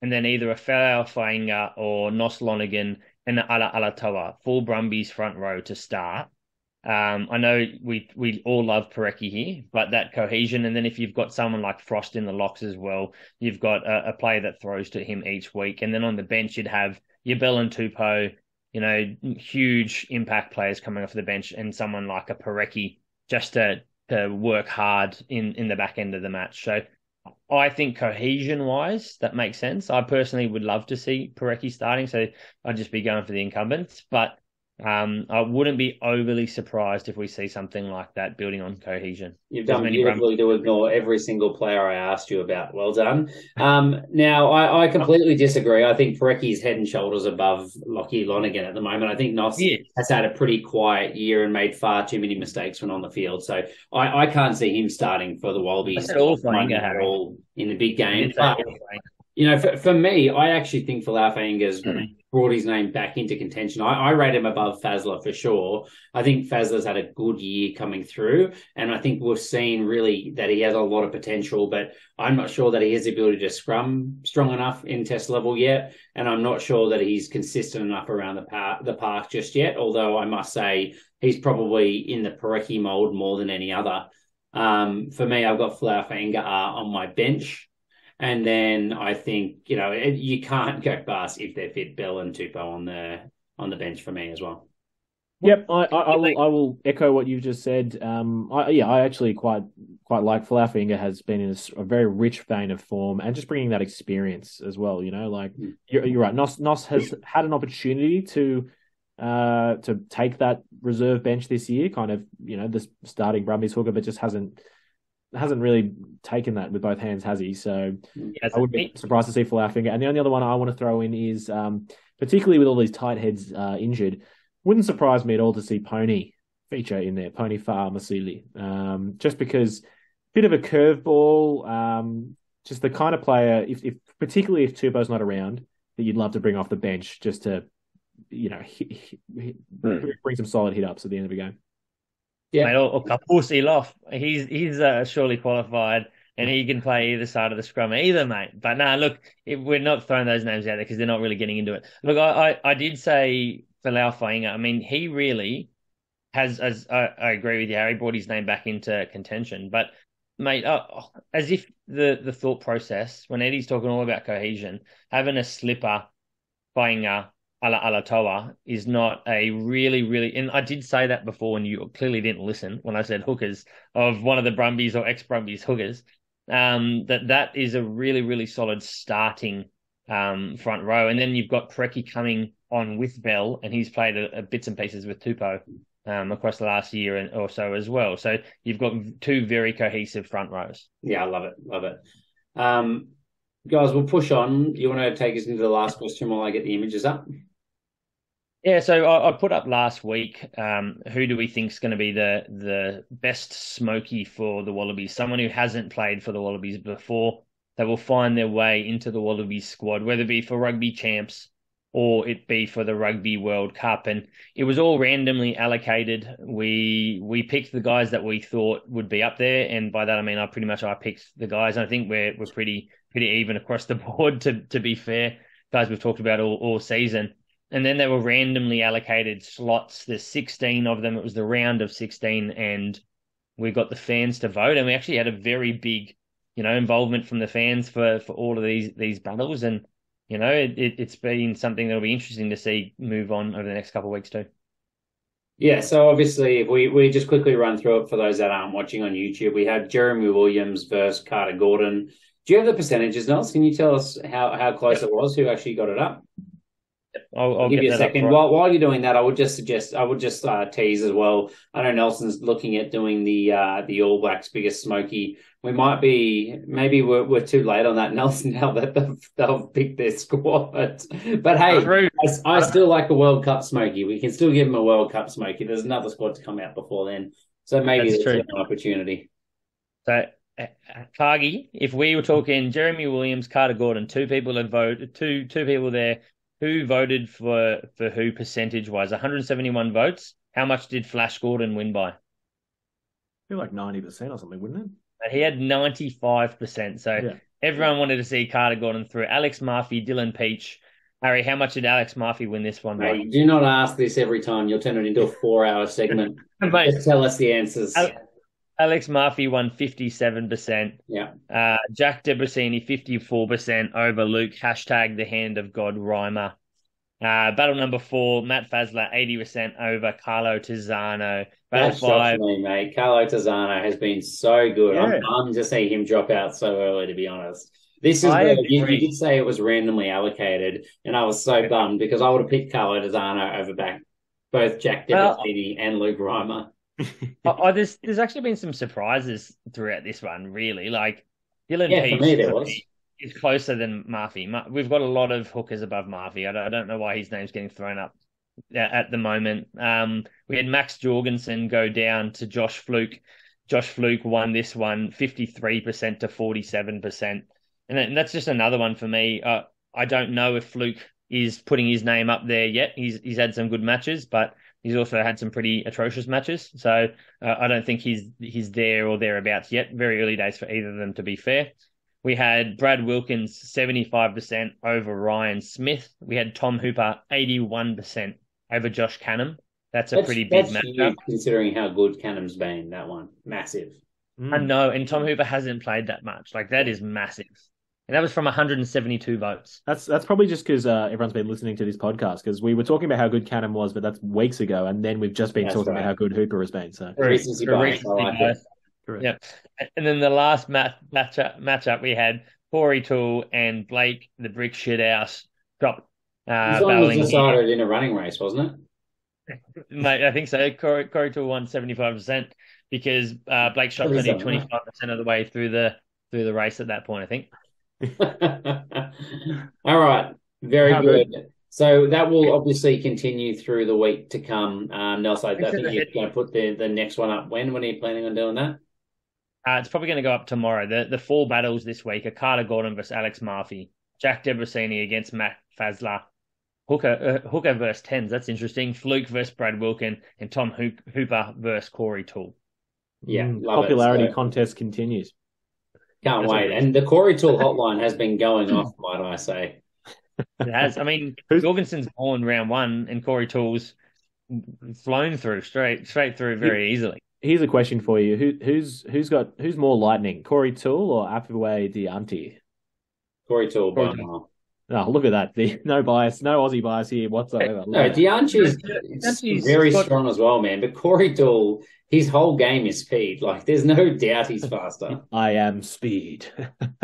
and then either a Falau Fainga or Nos Lonergan and the Ala Alatoa, full Brumbies front row to start. I know we all love Parecki here, but that cohesion, and then if you've got someone like Frost in the locks as well, you've got a player that throws to him each week, and then on the bench you'd have your Bell and Tupou, you know, huge impact players coming off the bench, and someone like a Parecki just to work hard in the back end of the match. So I think cohesion-wise, that makes sense. I personally would love to see Parecki starting, so I'd just be going for the incumbents, but I wouldn't be overly surprised if we see something like that building on cohesion. You've done beautifully to ignore every single player I asked you about. Well done. Now, I completely disagree. I think Parecki's head and shoulders above Lockie Lonergan at the moment. I think Noss has had a pretty quiet year and made far too many mistakes when on the field. So I can't see him starting for the Wallabies at all in the big game. But, you know, for me, I actually think Falau Fainga's brought his name back into contention. I rate him above Fasler for sure. I think Fasler's had a good year coming through, and I think we've seen really that he has a lot of potential, but I'm not sure that he has the ability to scrum strong enough in test level yet, and I'm not sure that he's consistent enough around the park just yet, although I must say he's probably in the Parecki mould more than any other. For me, I've got Falau Fainga on my bench. And then I think, you know, you can't go past if they're fit Bell and Tupou on the bench for me as well. Yep, I will echo what you've just said. I actually quite like Falau Fainga has been in a very rich vein of form and just bringing that experience as well. You know, like you're right. Noss has had an opportunity to take that reserve bench this year, kind of, you know, the starting Brumbies hooker, but just hasn't really taken that with both hands, has he? So yes, I would be surprised to see Falau Fainga. And the only other one I want to throw in is, particularly with all these tight heads injured, wouldn't surprise me at all to see Pony feature in there, Pony Fa'amasili. Just because a bit of a curveball, just the kind of player, if particularly if Tupou's not around, that you'd love to bring off the bench just to, you know, bring some solid hit-ups at the end of the game. Yeah, mate, or Kapusi Loff. He's surely qualified, and he can play either side of the scrum either, mate. But no, look, we're not throwing those names out there because they're not really getting into it. Look, I did say Falau Fainga. I mean, he really has, as I agree with you, Harry, brought his name back into contention. But, mate, as if the thought process, when Eddie's talking all about cohesion, having a slipper Fainga Alatoa is not a really, and I did say that before, and you clearly didn't listen when I said hookers of one of the Brumbies or ex-Brumbies hookers, that is a really solid starting front row. And then you've got Parecki coming on with Bell, and he's played a bits and pieces with Tupou across the last year and or so as well. So you've got two very cohesive front rows. Yeah, I love it. Guys, we'll push on. You want to take us into the last question while I get the images up? Yeah, so I put up last week, who do we think is going to be the best smoky for the Wallabies? Someone who hasn't played for the Wallabies before, that will find their way into the Wallabies squad, whether it be for Rugby Champs or it be for the Rugby World Cup. And it was all randomly allocated. We picked the guys that we thought would be up there, and by that I mean I picked the guys. And I think we're pretty even across the board, to be fair, guys we've talked about all season. And then they were randomly allocated slots. There's 16 of them. It was the round of 16, and we got the fans to vote. And we actually had a very big, you know, involvement from the fans for all of these battles. And, you know, it's been something that'll be interesting to see move on over the next couple of weeks too. Yeah, so obviously, if we just quickly run through it for those that aren't watching on YouTube, we had Jeremy Williams versus Carter Gordon. Do you have the percentages, Nels? Can you tell us how close it was, who actually got it up? I'll give you a second. While you're doing that, I would just suggest tease as well. I know Nelson's looking at doing the All Blacks biggest smoky. We might be we're too late on that, Nelson, now that they'll pick their squad. But hey, I still like a World Cup smoky. We can still give them a World Cup smoky. There's another squad to come out before then, so maybe there's an opportunity. So Cargie, if we were talking Jeremy Williams, Carter Gordon, two people that voted, two people there. Who voted for who percentage-wise? 171 votes. How much did Flash Gordon win by? I feel like 90% or something, wouldn't it? He had 95%. So everyone wanted to see Carter Gordon through. Alex Murphy, Dylan Peach. Harry, how much did Alex Murphy win this one by? Hey, do not ask this every time. You'll turn it into a 4-hour segment. Just tell us the answers. Alex Murphy won 57%. Yeah. Jack DeBrasini 54% over Luke. Hashtag the hand of God Reimer. Battle number 4, Matt Fazler 80% over Carlo Tizano. That shocks me, mate. Carlo Tizano has been so good. Yeah. I'm bummed to see him drop out so early, to be honest. This is where you did say it was randomly allocated, and I was so bummed because I would have picked Carlo Tizano over both Jack DeBrasini and Luke Reimer. There's actually been some surprises throughout this one, really. Like Dylan Pease is closer than Murphy. We've got a lot of hookers above Murphy. I don't know why his name's getting thrown up at the moment. We had Max Jorgensen go down to Josh Fluke. Josh Fluke won this one 53% to 47%. And that's just another one for me. I don't know if Fluke is putting his name up there yet. He's had some good matches, but he's also had some pretty atrocious matches, so I don't think he's there or thereabouts yet. Very early days for either of them, to be fair. We had Brad Wilkins 75% over Ryan Smith. We had Tom Hooper 81% over Josh Canham. That's pretty big matchup, considering how good Canham's been. That one, massive. I know, and Tom Hooper hasn't played that much. Like that is massive. And that was from 172 votes. That's probably just because everyone's been listening to this podcast, because we were talking about how good Canham was, but that's weeks ago, and then we've just been talking about how good Hooper has been. So, yeah. And then the last matchup we had Corey Toole and Blake the Brick Shithouse dropped. It was decided in a running race, wasn't it? Mate, I think so. Corey Toole won 75% because Blake shot only 25% of the way through the race at that point, I think. All right, very good. So that will obviously continue through the week to come. Nelson, I think you're going to put the next one up. When are you planning on doing that? It's probably going to go up tomorrow. The four battles this week are Carter Gordon versus Alex Murphy, Jack DeBrasini against Matt Fazler, Hooker versus Tens. That's interesting. Fluke versus Brad Wilkin, and Tom Hooper versus Corey Toole. Yeah, popularity contest continues. Can't wait. And the Corey Toole hotline has been going off, might I say. It has. I mean, Jorgensen's born round one and Corey Toole's flown through straight through very easily. Here's a question for you. Who's more lightning? Corey Toole or Afiwe Diante? Corey Toole by now. Oh, look at that. No bias, no Aussie bias here whatsoever. No, Diante's very strong as well, man. But Corey Toole, his whole game is speed. Like, there's no doubt he's faster. I am speed.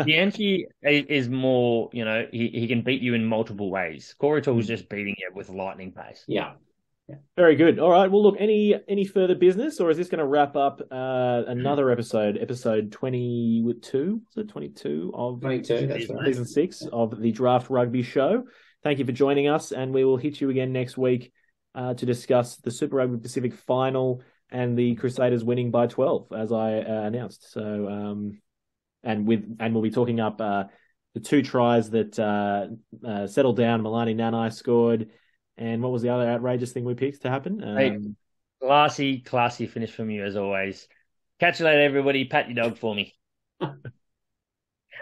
Diante is more, you know, he can beat you in multiple ways. Corey Toole's just beating you with lightning pace. Yeah. Very good. All right. Well, look, any further business, or is this going to wrap up another episode 22? So 22 of 22, that's right. Season 6 of the Draft Rugby Show. Thank you for joining us, and we will hit you again next week to discuss the Super Rugby Pacific final and the Crusaders winning by 12, as I announced. So, and we'll be talking up the 2 tries that settled down. Milani Nanai scored. And what was the other outrageous thing we picked to happen? Hey, classy finish from you as always. Catch you later, everybody. Pat your dog for me.